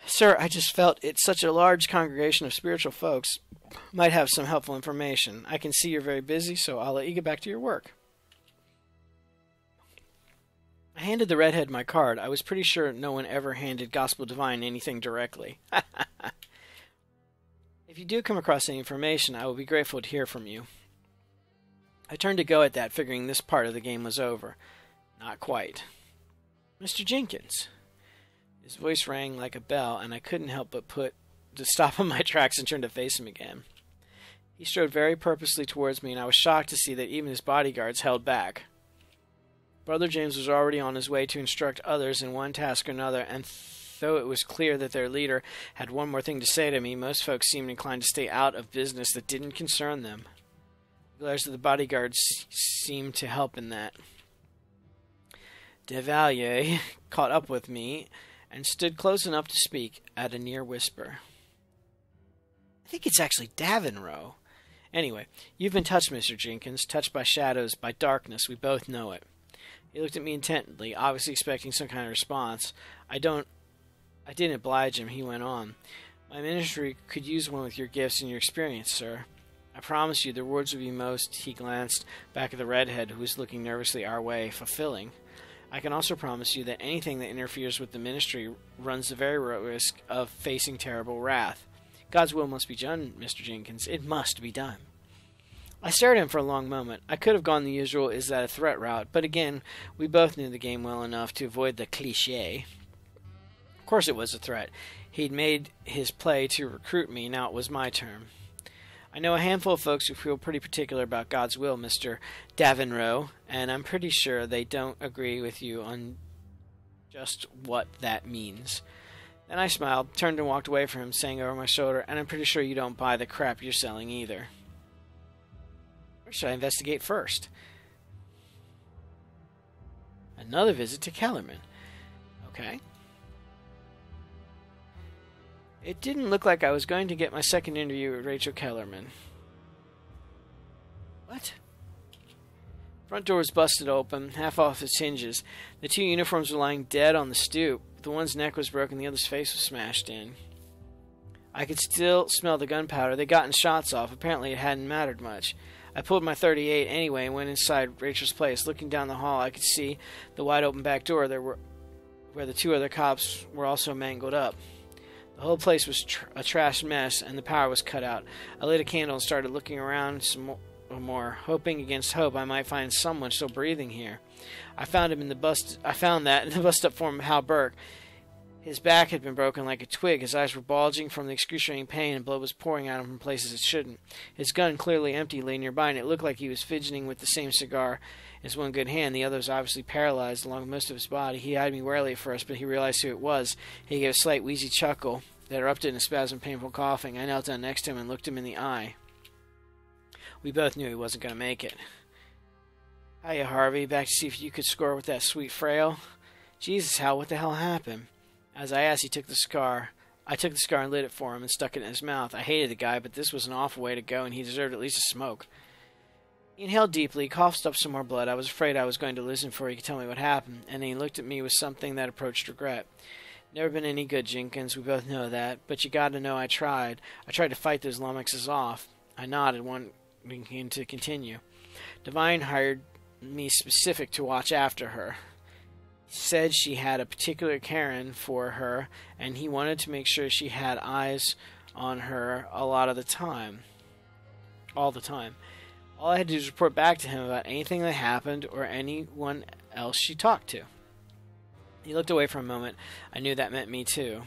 Sir, I just felt it's such a large congregation of spiritual folks might have some helpful information. I can see you're very busy, so I'll let you get back to your work. I handed the redhead my card. I was pretty sure no one ever handed Gospel Divine anything directly. If you do come across any information, I will be grateful to hear from you. I turned to go at that, figuring this part of the game was over. Not quite. Mister Jenkins. His voice rang like a bell, and I couldn't help but put to stop on my tracks and turn to face him again. He strode very purposely towards me, and I was shocked to see that even his bodyguards held back. Brother James was already on his way to instruct others in one task or another, and though it was clear that their leader had one more thing to say to me, most folks seemed inclined to stay out of business that didn't concern them. The glares of the bodyguards seemed to help in that. Devalier caught up with me and stood close enough to speak at a near whisper. I think it's actually Davenroe. Anyway, you've been touched, Mister Jenkins, touched by shadows, by darkness. We both know it. He looked at me intently, obviously expecting some kind of response. I don't... I didn't oblige him, he went on. My ministry could use one with your gifts and your experience, sir. I promise you the rewards would be most, he glanced back at the redhead who was looking nervously our way, fulfilling. I can also promise you that anything that interferes with the ministry runs the very risk of facing terrible wrath. God's will must be done, Mister Jenkins. It must be done. I stared at him for a long moment. I could have gone the usual is that a threat route, but again, we both knew the game well enough to avoid the cliché. Of course it was a threat. He'd made his play to recruit me, now it was my turn. I know a handful of folks who feel pretty particular about God's will, Mister Davenroe, and I'm pretty sure they don't agree with you on just what that means. Then I smiled, turned and walked away from him, saying over my shoulder, and I'm pretty sure you don't buy the crap you're selling either. Should I investigate first? Another visit to Kellerman. Okay. It didn't look like I was going to get my second interview with Rachel Kellerman. What? Front door was busted open, half off its hinges. The two uniforms were lying dead on the stoop. The one's neck was broken, the other's face was smashed in. I could still smell the gunpowder. They'd gotten shots off. Apparently it hadn't mattered much. I pulled my thirty-eight anyway and went inside Rachel's place. Looking down the hall, I could see the wide-open back door there were, where the two other cops were also mangled up. The whole place was tr a trash mess, and the power was cut out. I lit a candle and started looking around some more, more, hoping against hope I might find someone still breathing here. I found him in the bust. I found that in the bust-up form of Hal Burke. His back had been broken like a twig. His eyes were bulging from the excruciating pain, and blood was pouring out of him from places it shouldn't. His gun, clearly empty, lay nearby, and it looked like he was fidgeting with the same cigar in his one good hand. The other was obviously paralyzed along most of his body. He eyed me warily at first, but he realized who it was. He gave a slight wheezy chuckle that erupted in a spasm of painful coughing. I knelt down next to him and looked him in the eye. We both knew he wasn't going to make it. Hiya, Harvey. Back to see if you could score with that sweet frail. Jesus, Hal, what the hell happened? As I asked, he took the scar. I took the scar and lit it for him and stuck it in his mouth. I hated the guy, but this was an awful way to go, and he deserved at least a smoke. He inhaled deeply, coughed up some more blood. I was afraid I was going to lose him before he could tell me what happened, and then he looked at me with something that approached regret. Never been any good, Jenkins. We both know that, but you gotta know I tried. I tried to fight those lummoxes off. I nodded, wanting him to continue. Divine hired me specific to watch after her. He said she had a particular Karen for her, and he wanted to make sure she had eyes on her a lot of the time. All the time. All I had to do was report back to him about anything that happened or anyone else she talked to. He looked away for a moment. I knew that meant me, too.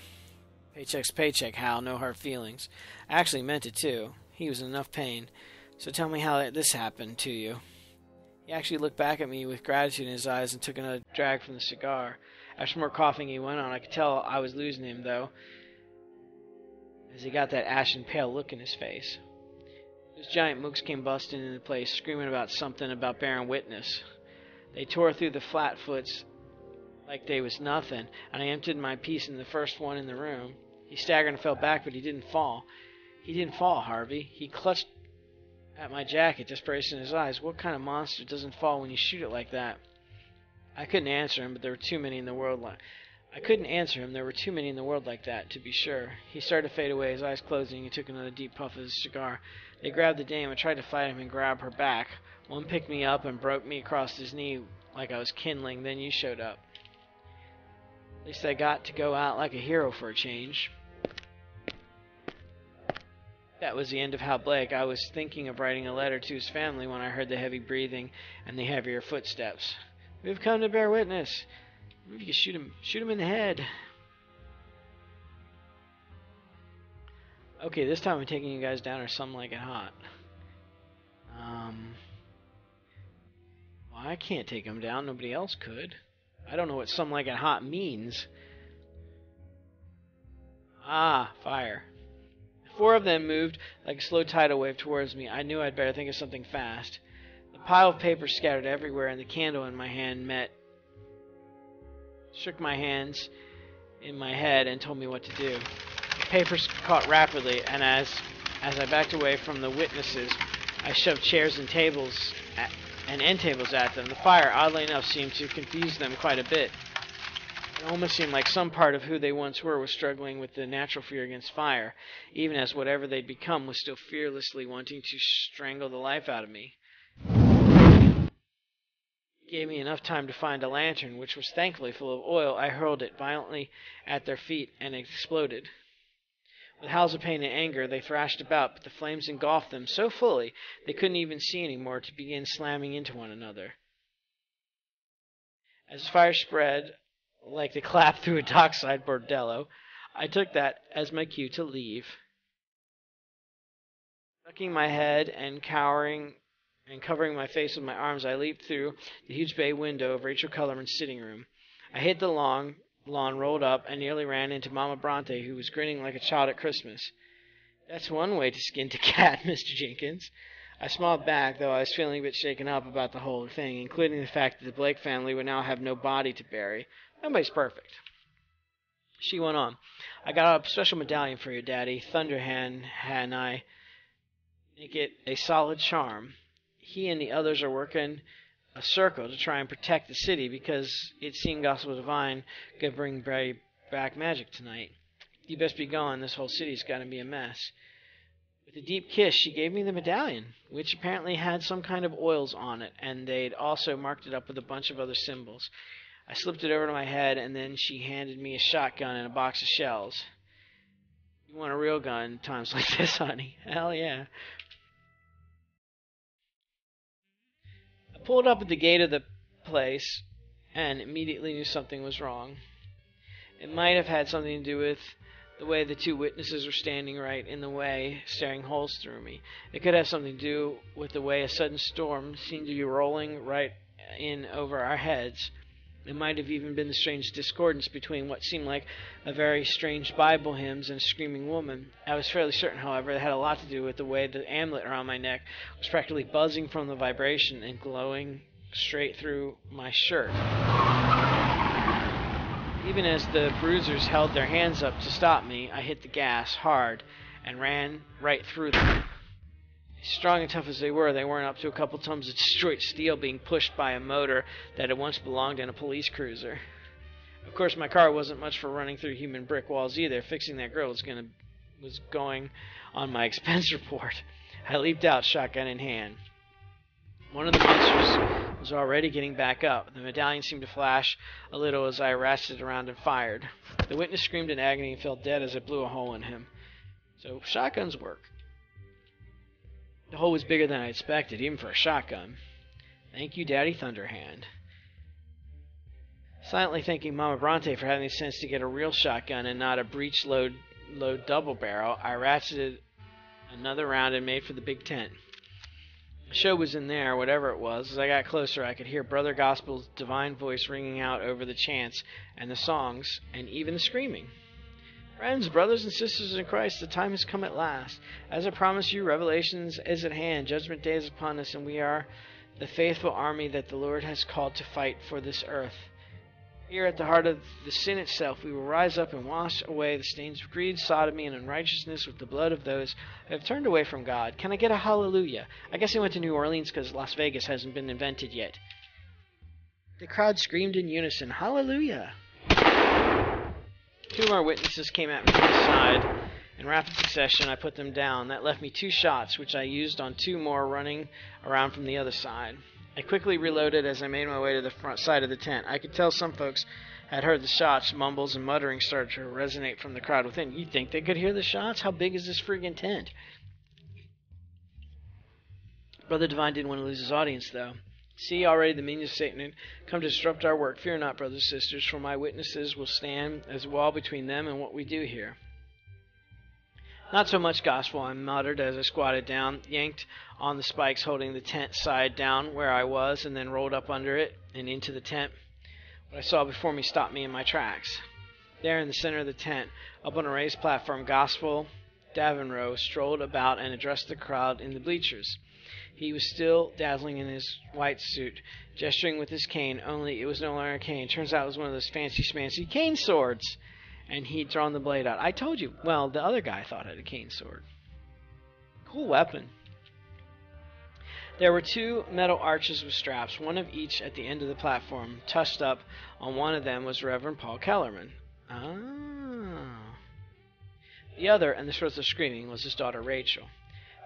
Paycheck's paycheck, Hal. No hard feelings. I actually meant it, too. He was in enough pain. So tell me how this happened to you. He actually looked back at me with gratitude in his eyes and took another drag from the cigar. After more coughing he went on, I could tell I was losing him, though, as he got that ashen pale look in his face. Those giant mooks came busting into place, screaming about something about bearing witness. They tore through the flatfoots like they was nothing, and I emptied my piece in the first one in the room. He staggered and fell back, but he didn't fall. He didn't fall, Harvey. He clutched at my jacket, desperation in his eyes. What kind of monster doesn't fall when you shoot it like that? I couldn't answer him, but there were too many in the world like... I couldn't answer him. There were too many in the world like that, to be sure. He started to fade away, his eyes closing. He took another deep puff of his cigar. They grabbed the dame. I tried to fight him and grab her back. One picked me up and broke me across his knee like I was kindling. Then you showed up. At least I got to go out like a hero for a change. That was the end of Hal Blake. I was thinking of writing a letter to his family when I heard the heavy breathing and the heavier footsteps. We've come to bear witness. Maybe you could shoot him, shoot him in the head. Okay, this time I'm taking you guys down or something like it hot. Um, well, I can't take him down. Nobody else could. I don't know what something like it hot means. Ah, fire. Four of them moved like a slow tidal wave towards me. I knew I'd better think of something fast. The pile of papers scattered everywhere, and the candle in my hand met... shook my hands in my head and told me what to do. The papers caught rapidly, and as as I backed away from the witnesses, I shoved chairs and tables at, and end tables at them. The fire, oddly enough, seemed to confuse them quite a bit. It almost seemed like some part of who they once were was struggling with the natural fear against fire, even as whatever they'd become was still fearlessly wanting to strangle the life out of me. Gave me enough time to find a lantern, which was thankfully full of oil. I hurled it violently at their feet, and it exploded. With howls of pain and anger, they thrashed about, but the flames engulfed them so fully they couldn't even see any more to begin slamming into one another. As the fire spread like the clap through a dockside bordello, I took that as my cue to leave. Ducking my head and cowering... and covering my face with my arms, I leaped through the huge bay window of Rachel Kellerman's sitting room. I hit the long lawn, rolled up, and nearly ran into Mama Bronte, who was grinning like a child at Christmas. That's one way to skin a cat, Mister Jenkins. I smiled back, though I was feeling a bit shaken up about the whole thing, including the fact that the Blake family would now have no body to bury. Nobody's perfect. She went on. I got a special medallion for you, Daddy. Thunderhand and I make it a solid charm. He and the others are working a circle to try and protect the city because it seemed Gospel Divine could bring back magic tonight. You best be gone. This whole city's got to be a mess. With a deep kiss, she gave me the medallion, which apparently had some kind of oils on it, and they'd also marked it up with a bunch of other symbols. I slipped it over to my head, and then she handed me a shotgun and a box of shells. You want a real gun in times like this, honey? Hell yeah. Pulled up at the gate of the place and immediately knew something was wrong. It might have had something to do with the way the two witnesses were standing right in the way, staring holes through me. It could have something to do with the way a sudden storm seemed to be rolling right in over our heads. It might have even been the strange discordance between what seemed like a very strange Bible hymns and a screaming woman. I was fairly certain, however, it had a lot to do with the way the amulet around my neck was practically buzzing from the vibration and glowing straight through my shirt. Even as the bruisers held their hands up to stop me, I hit the gas hard and ran right through them. Strong and tough as they were, they weren't up to a couple tons of Detroit steel being pushed by a motor that had once belonged in a police cruiser. Of course, my car wasn't much for running through human brick walls either. Fixing that grill was, gonna, was going on my expense report. I leaped out, shotgun in hand. One of the monsters was already getting back up. The medallion seemed to flash a little as I ratcheted around and fired. The witness screamed in agony and fell dead as I blew a hole in him. So shotguns work. The hole was bigger than I expected, even for a shotgun. Thank you, Daddy Thunderhand. Silently thanking Mama Bronte for having the sense to get a real shotgun and not a breech-load load double barrel, I ratcheted another round and made for the big tent. The show was in there, whatever it was. As I got closer, I could hear Brother Gospel's divine voice ringing out over the chants and the songs and even the screaming. Friends, brothers, and sisters in Christ, the time has come at last. As I promised you, Revelation is at hand. Judgment Day is upon us, and we are the faithful army that the Lord has called to fight for this earth. Here at the heart of the sin itself, we will rise up and wash away the stains of greed, sodomy, and unrighteousness with the blood of those who have turned away from God. Can I get a hallelujah? I guess I went to New Orleans because Las Vegas hasn't been invented yet. The crowd screamed in unison, "Hallelujah!" Two more witnesses came at me from the side. In rapid succession, I put them down. That left me two shots, which I used on two more running around from the other side. I quickly reloaded as I made my way to the front side of the tent. I could tell some folks had heard the shots. Mumbles and muttering started to resonate from the crowd within. You'd think they could hear the shots? How big is this friggin' tent? Brother Divine didn't want to lose his audience, though. See, already the minions of Satan come to disrupt our work. Fear not, brothers and sisters, for my witnesses will stand as a wall between them and what we do here. Not so much gospel, I muttered as I squatted down, yanked on the spikes holding the tent side down where I was, and then rolled up under it and into the tent. What I saw before me stopped me in my tracks. There in the center of the tent, up on a raised platform, Gospel Davenroe strolled about and addressed the crowd in the bleachers. He was still dazzling in his white suit, gesturing with his cane, only it was no longer a cane. Turns out it was one of those fancy-smancy cane swords. And he'd drawn the blade out. I told you. Well, the other guy thought it had a cane sword. Cool weapon. There were two metal arches with straps, one of each at the end of the platform. Tussed up on one of them was Reverend Paul Kellerman. Ah. The other, and the source of screaming, was his daughter Rachel.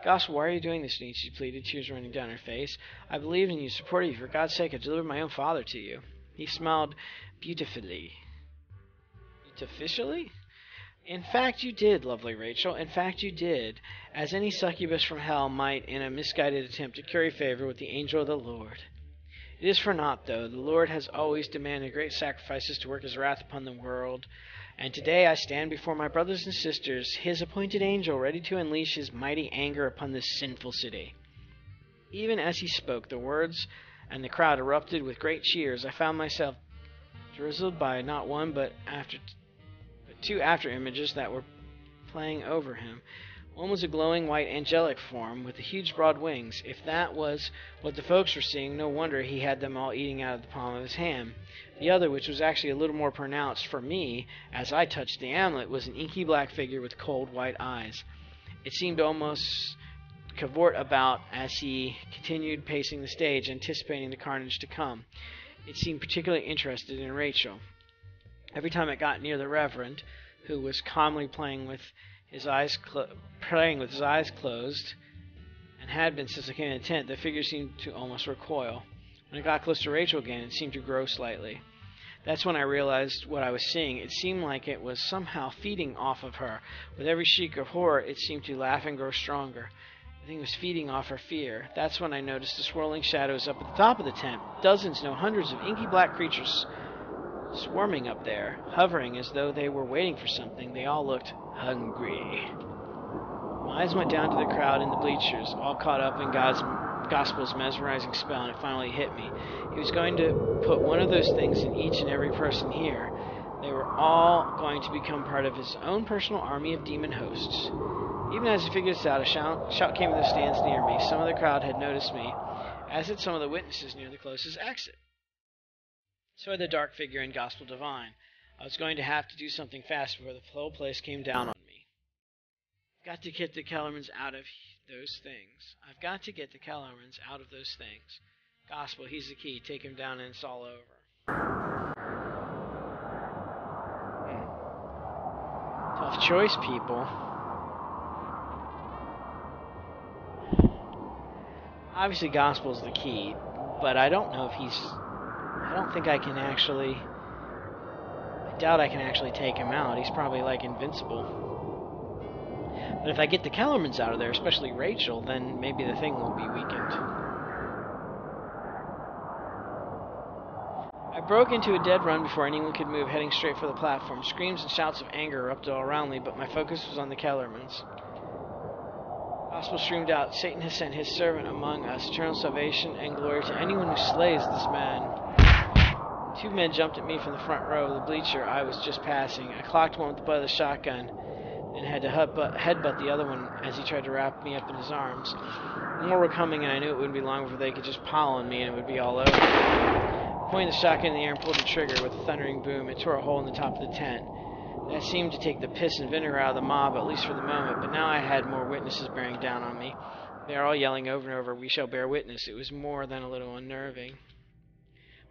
Gospel, why are you doing this to me? She pleaded, tears running down her face. I believed in you, supported you. For God's sake, I delivered my own father to you. He smiled beautifully. Beautifully? In fact, you did, lovely Rachel. In fact, you did. As any succubus from hell might in a misguided attempt to curry favor with the angel of the Lord. It is for naught, though. The Lord has always demanded great sacrifices to work his wrath upon the world. And today I stand before my brothers and sisters, his appointed angel, ready to unleash his mighty anger upon this sinful city. Even as he spoke the words, and the crowd erupted with great cheers, I found myself drizzled by not one but, after t but two after-images that were playing over him. One was a glowing white angelic form with the huge broad wings. If that was what the folks were seeing, no wonder he had them all eating out of the palm of his hand. The other, which was actually a little more pronounced for me as I touched the amulet, was an inky black figure with cold white eyes. It seemed almost cavort about as he continued pacing the stage, anticipating the carnage to come. It seemed particularly interested in Rachel. Every time it got near the Reverend, who was calmly playing with His eyes praying with his eyes closed, and had been since I came in the tent, the figure seemed to almost recoil. When I got close to Rachel again, it seemed to grow slightly. That's when I realized what I was seeing. It seemed like it was somehow feeding off of her. With every shriek of horror, it seemed to laugh and grow stronger. I think it was feeding off her fear. That's when I noticed the swirling shadows up at the top of the tent. Dozens, no hundreds of inky black creatures swarming up there, hovering as though they were waiting for something. They all looked hungry. My eyes went down to the crowd in the bleachers, all caught up in God's Gospel's mesmerizing spell, and it finally hit me. He was going to put one of those things in each and every person here. They were all going to become part of his own personal army of demon hosts. Even as he figured this out, a shout, shout came from the stands near me. Some of the crowd had noticed me, as had some of the witnesses near the closest exit. So had the dark figure in Gospel Divine. I was going to have to do something fast before the whole place came down on me. I've got to get the Kellermans out of those things. I've got to get the Kellermans out of those things. Gospel, he's the key. Take him down and it's all over. Tough choice, people. Obviously, Gospel's the key, but I don't know if he's... I don't think I can actually... I doubt I can actually take him out. He's probably, like, invincible. But if I get the Kellermans out of there, especially Rachel, then maybe the thing won't be weakened. I broke into a dead run before anyone could move, heading straight for the platform. Screams and shouts of anger erupted all around me, but my focus was on the Kellermans. Gospel streamed out, Satan has sent his servant among us, eternal salvation and glory to anyone who slays this man. Two men jumped at me from the front row of the bleacher I was just passing. I clocked one with the butt of the shotgun and had to headbutt the other one as he tried to wrap me up in his arms. More were coming, and I knew it wouldn't be long before they could just pile on me and it would be all over. I pointed the shotgun in the air and pulled the trigger with a thundering boom. It tore a hole in the top of the tent. That seemed to take the piss and vinegar out of the mob, at least for the moment, but now I had more witnesses bearing down on me. They are all yelling over and over, "We shall bear witness." It was more than a little unnerving.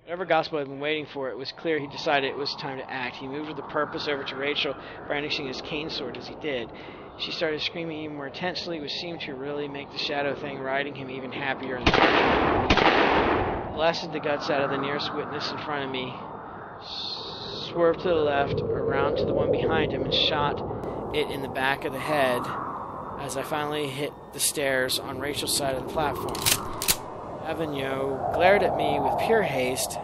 Whatever Gospel had been waiting for, it was clear he decided it was time to act. He moved with a purpose over to Rachel, brandishing his cane sword as he did. She started screaming even more intensely, which seemed to really make the shadow thing riding him even happier and larger. Blasted the guts out of the nearest witness in front of me, swerved to the left, around to the one behind him, and shot it in the back of the head as I finally hit the stairs on Rachel's side of the platform. Avignon glared at me with pure haste,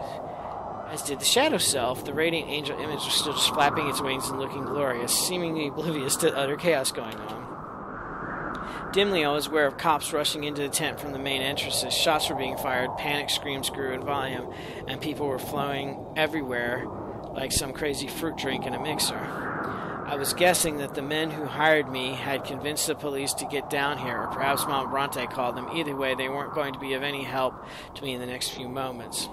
as did the shadow self. The radiant angel image was still just flapping its wings and looking glorious, seemingly oblivious to the utter chaos going on. Dimly, I was aware of cops rushing into the tent from the main entrances. Shots were being fired, panic screams grew in volume, and people were flowing everywhere like some crazy fruit drink in a mixer. I was guessing that the men who hired me had convinced the police to get down here, or perhaps Mama Bronte called them. Either way, they weren't going to be of any help to me in the next few moments.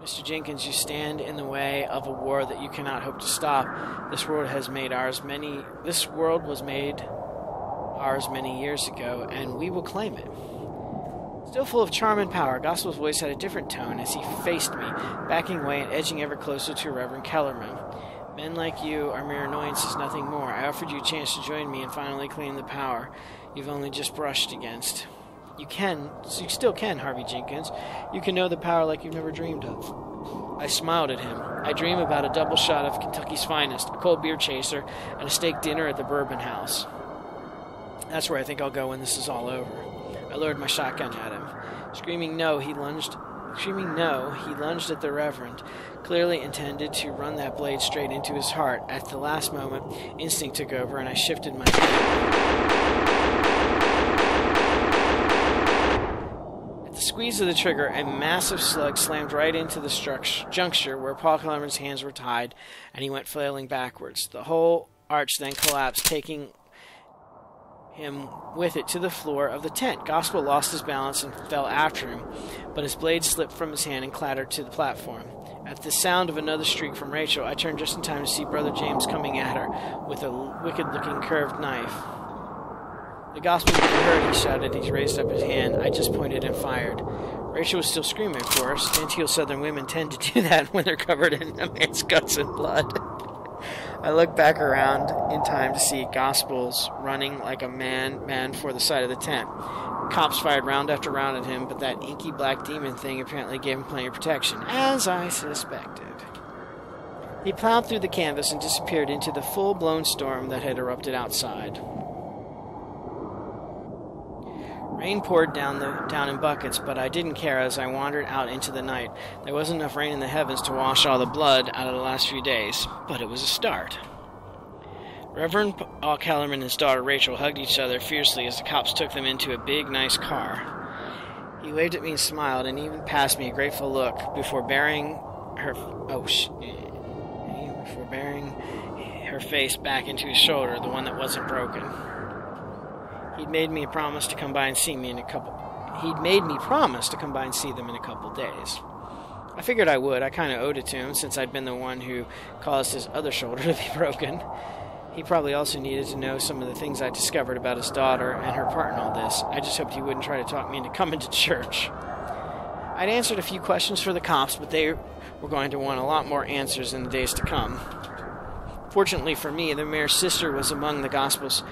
Mister Jenkins, you stand in the way of a war that you cannot hope to stop. This world has made ours many... This world was made ours many years ago, and we will claim it. Still full of charm and power, Gospel's voice had a different tone as he faced me, backing away and edging ever closer to Reverend Kellerman. Men like you are mere annoyances, nothing more. I offered you a chance to join me and finally claim the power you've only just brushed against. You can, you still can, Harvey Jenkins. You can know the power like you've never dreamed of. I smiled at him. I dream about a double shot of Kentucky's finest, a cold beer chaser, and a steak dinner at the Bourbon House. That's where I think I'll go when this is all over. I lowered my shotgun at him. Screaming no, he lunged screaming no, he lunged at the Reverend, clearly intended to run that blade straight into his heart. At the last moment, instinct took over and I shifted my At the squeeze of the trigger, a massive slug slammed right into the structure juncture where Paul Kellerman's hands were tied, and he went flailing backwards. The whole arch then collapsed, taking him with it to the floor of the tent. Gospel lost his balance and fell after him, but his blade slipped from his hand and clattered to the platform. At the sound of another shriek from Rachel, I turned just in time to see Brother James coming at her with a wicked-looking curved knife. The Gospel could be heard, he shouted. He raised up his hand. I just pointed and fired. Rachel was still screaming, of course. Genteel southern women tend to do that when they're covered in a man's guts and blood. I looked back around in time to see Gospels running like a man, man for the side of the tent. Cops fired round after round at him, but that inky black demon thing apparently gave him plenty of protection, as I suspected. He plowed through the canvas and disappeared into the full-blown storm that had erupted outside. Rain poured down, the, down in buckets, but I didn't care as I wandered out into the night. There wasn't enough rain in the heavens to wash all the blood out of the last few days, but it was a start. Reverend Paul Kellerman and his daughter Rachel hugged each other fiercely as the cops took them into a big, nice car. He waved at me and smiled, and even passed me a grateful look before burying her. Oh shit! Before burying her face back into his shoulder, the one that wasn't broken. He'd made me a promise to come by and see me in a couple. He'd made me promise to come by and see them in a couple days. I figured I would. I kind of owed it to him, since I'd been the one who caused his other shoulder to be broken. He probably also needed to know some of the things I discovered about his daughter and her part in all this. I just hoped he wouldn't try to talk me into coming to church. I'd answered a few questions for the cops, but they were going to want a lot more answers in the days to come. Fortunately for me, the mayor's sister was among the gospel's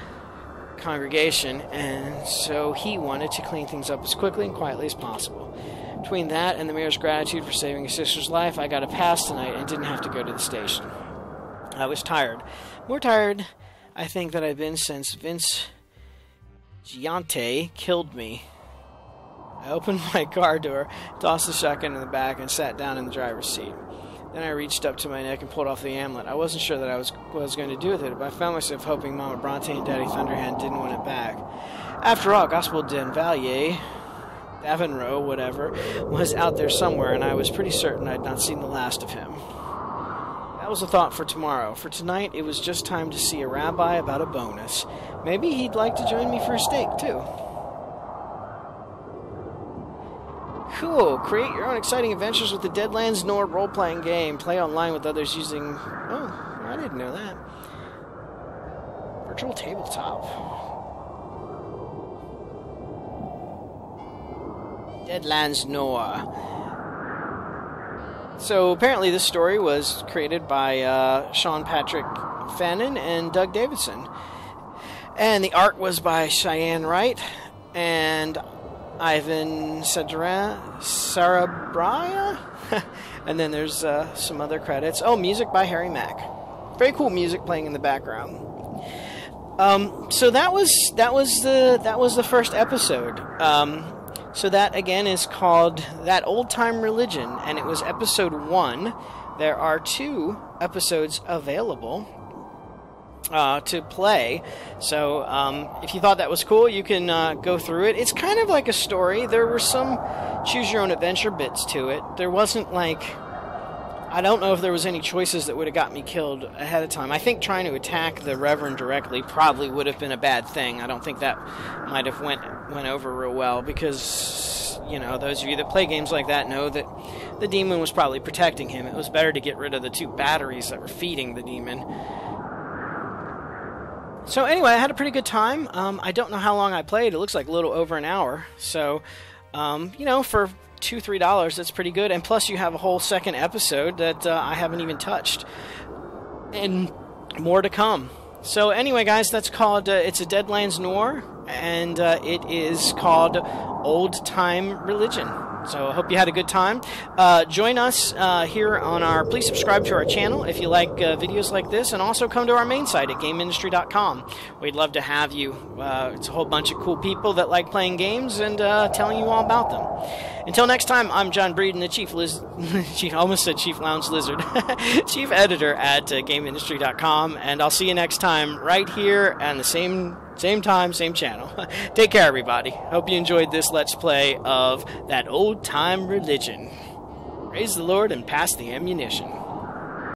congregation, and so he wanted to clean things up as quickly and quietly as possible. Between that and the mayor's gratitude for saving his sister's life, I got a pass tonight and didn't have to go to the station. I was tired. More tired, I think, than I've been since Vince Giante killed me. I opened my car door, tossed the shotgun in the back, and sat down in the driver's seat. Then I reached up to my neck and pulled off the amulet. I wasn't sure that I was what I was going to do with it, but I found myself hoping Mama Bronte and Daddy Thunderhand didn't want it back. After all, Gospel Davenroe, Davenroe, whatever, was out there somewhere, and I was pretty certain I'd not seen the last of him. That was a thought for tomorrow. For tonight, it was just time to see a rabbi about a bonus. Maybe he'd like to join me for a steak, too. Cool. Create your own exciting adventures with the Deadlands Noir role-playing game. Play online with others using... Oh, I didn't know that. Virtual tabletop. Deadlands Noir. So, apparently this story was created by uh, Sean Patrick Fannon and Doug Davidson. And the art was by Cheyenne Wright and... Ivan Cedrin, Sarabria, and then there's uh, some other credits. Oh, music by Harry Mack. Very cool music playing in the background. Um, so that was that was the that was the first episode. Um, so that again is called That Old Time Religion, and it was episode one. There are two episodes available Uh, to play, so um, if you thought that was cool, you can uh, go through it. It's kind of like a story. There were some choose-your-own-adventure bits to it. There wasn't, like... I don't know if there was any choices that would have got me killed ahead of time. I think trying to attack the Reverend directly probably would have been a bad thing. I don't think that might have went, went over real well, because, you know, those of you that play games like that know that the demon was probably protecting him. It was better to get rid of the two batteries that were feeding the demon. So anyway, I had a pretty good time. Um, I don't know how long I played. It looks like a little over an hour. So, um, you know, for two, three dollars, that's pretty good. And plus, you have a whole second episode that uh, I haven't even touched, and more to come. So anyway, guys, that's called. Uh, it's a Deadlands Noir, and uh, it is called Old Time Religion. So I hope you had a good time. Uh, join us uh, here on our... Please subscribe to our channel if you like uh, videos like this. And also come to our main site at Game Industry dot com. We'd love to have you. Uh, it's a whole bunch of cool people that like playing games and uh, telling you all about them. Until next time, I'm John Breeden, the Chief Liz... I almost said Chief Lounge Lizard. Chief Editor at uh, Game Industry dot com. And I'll see you next time right here and the same... Same time, same channel. Take care, everybody. Hope you enjoyed this Let's Play of That Old Time Religion. Praise the Lord and pass the ammunition.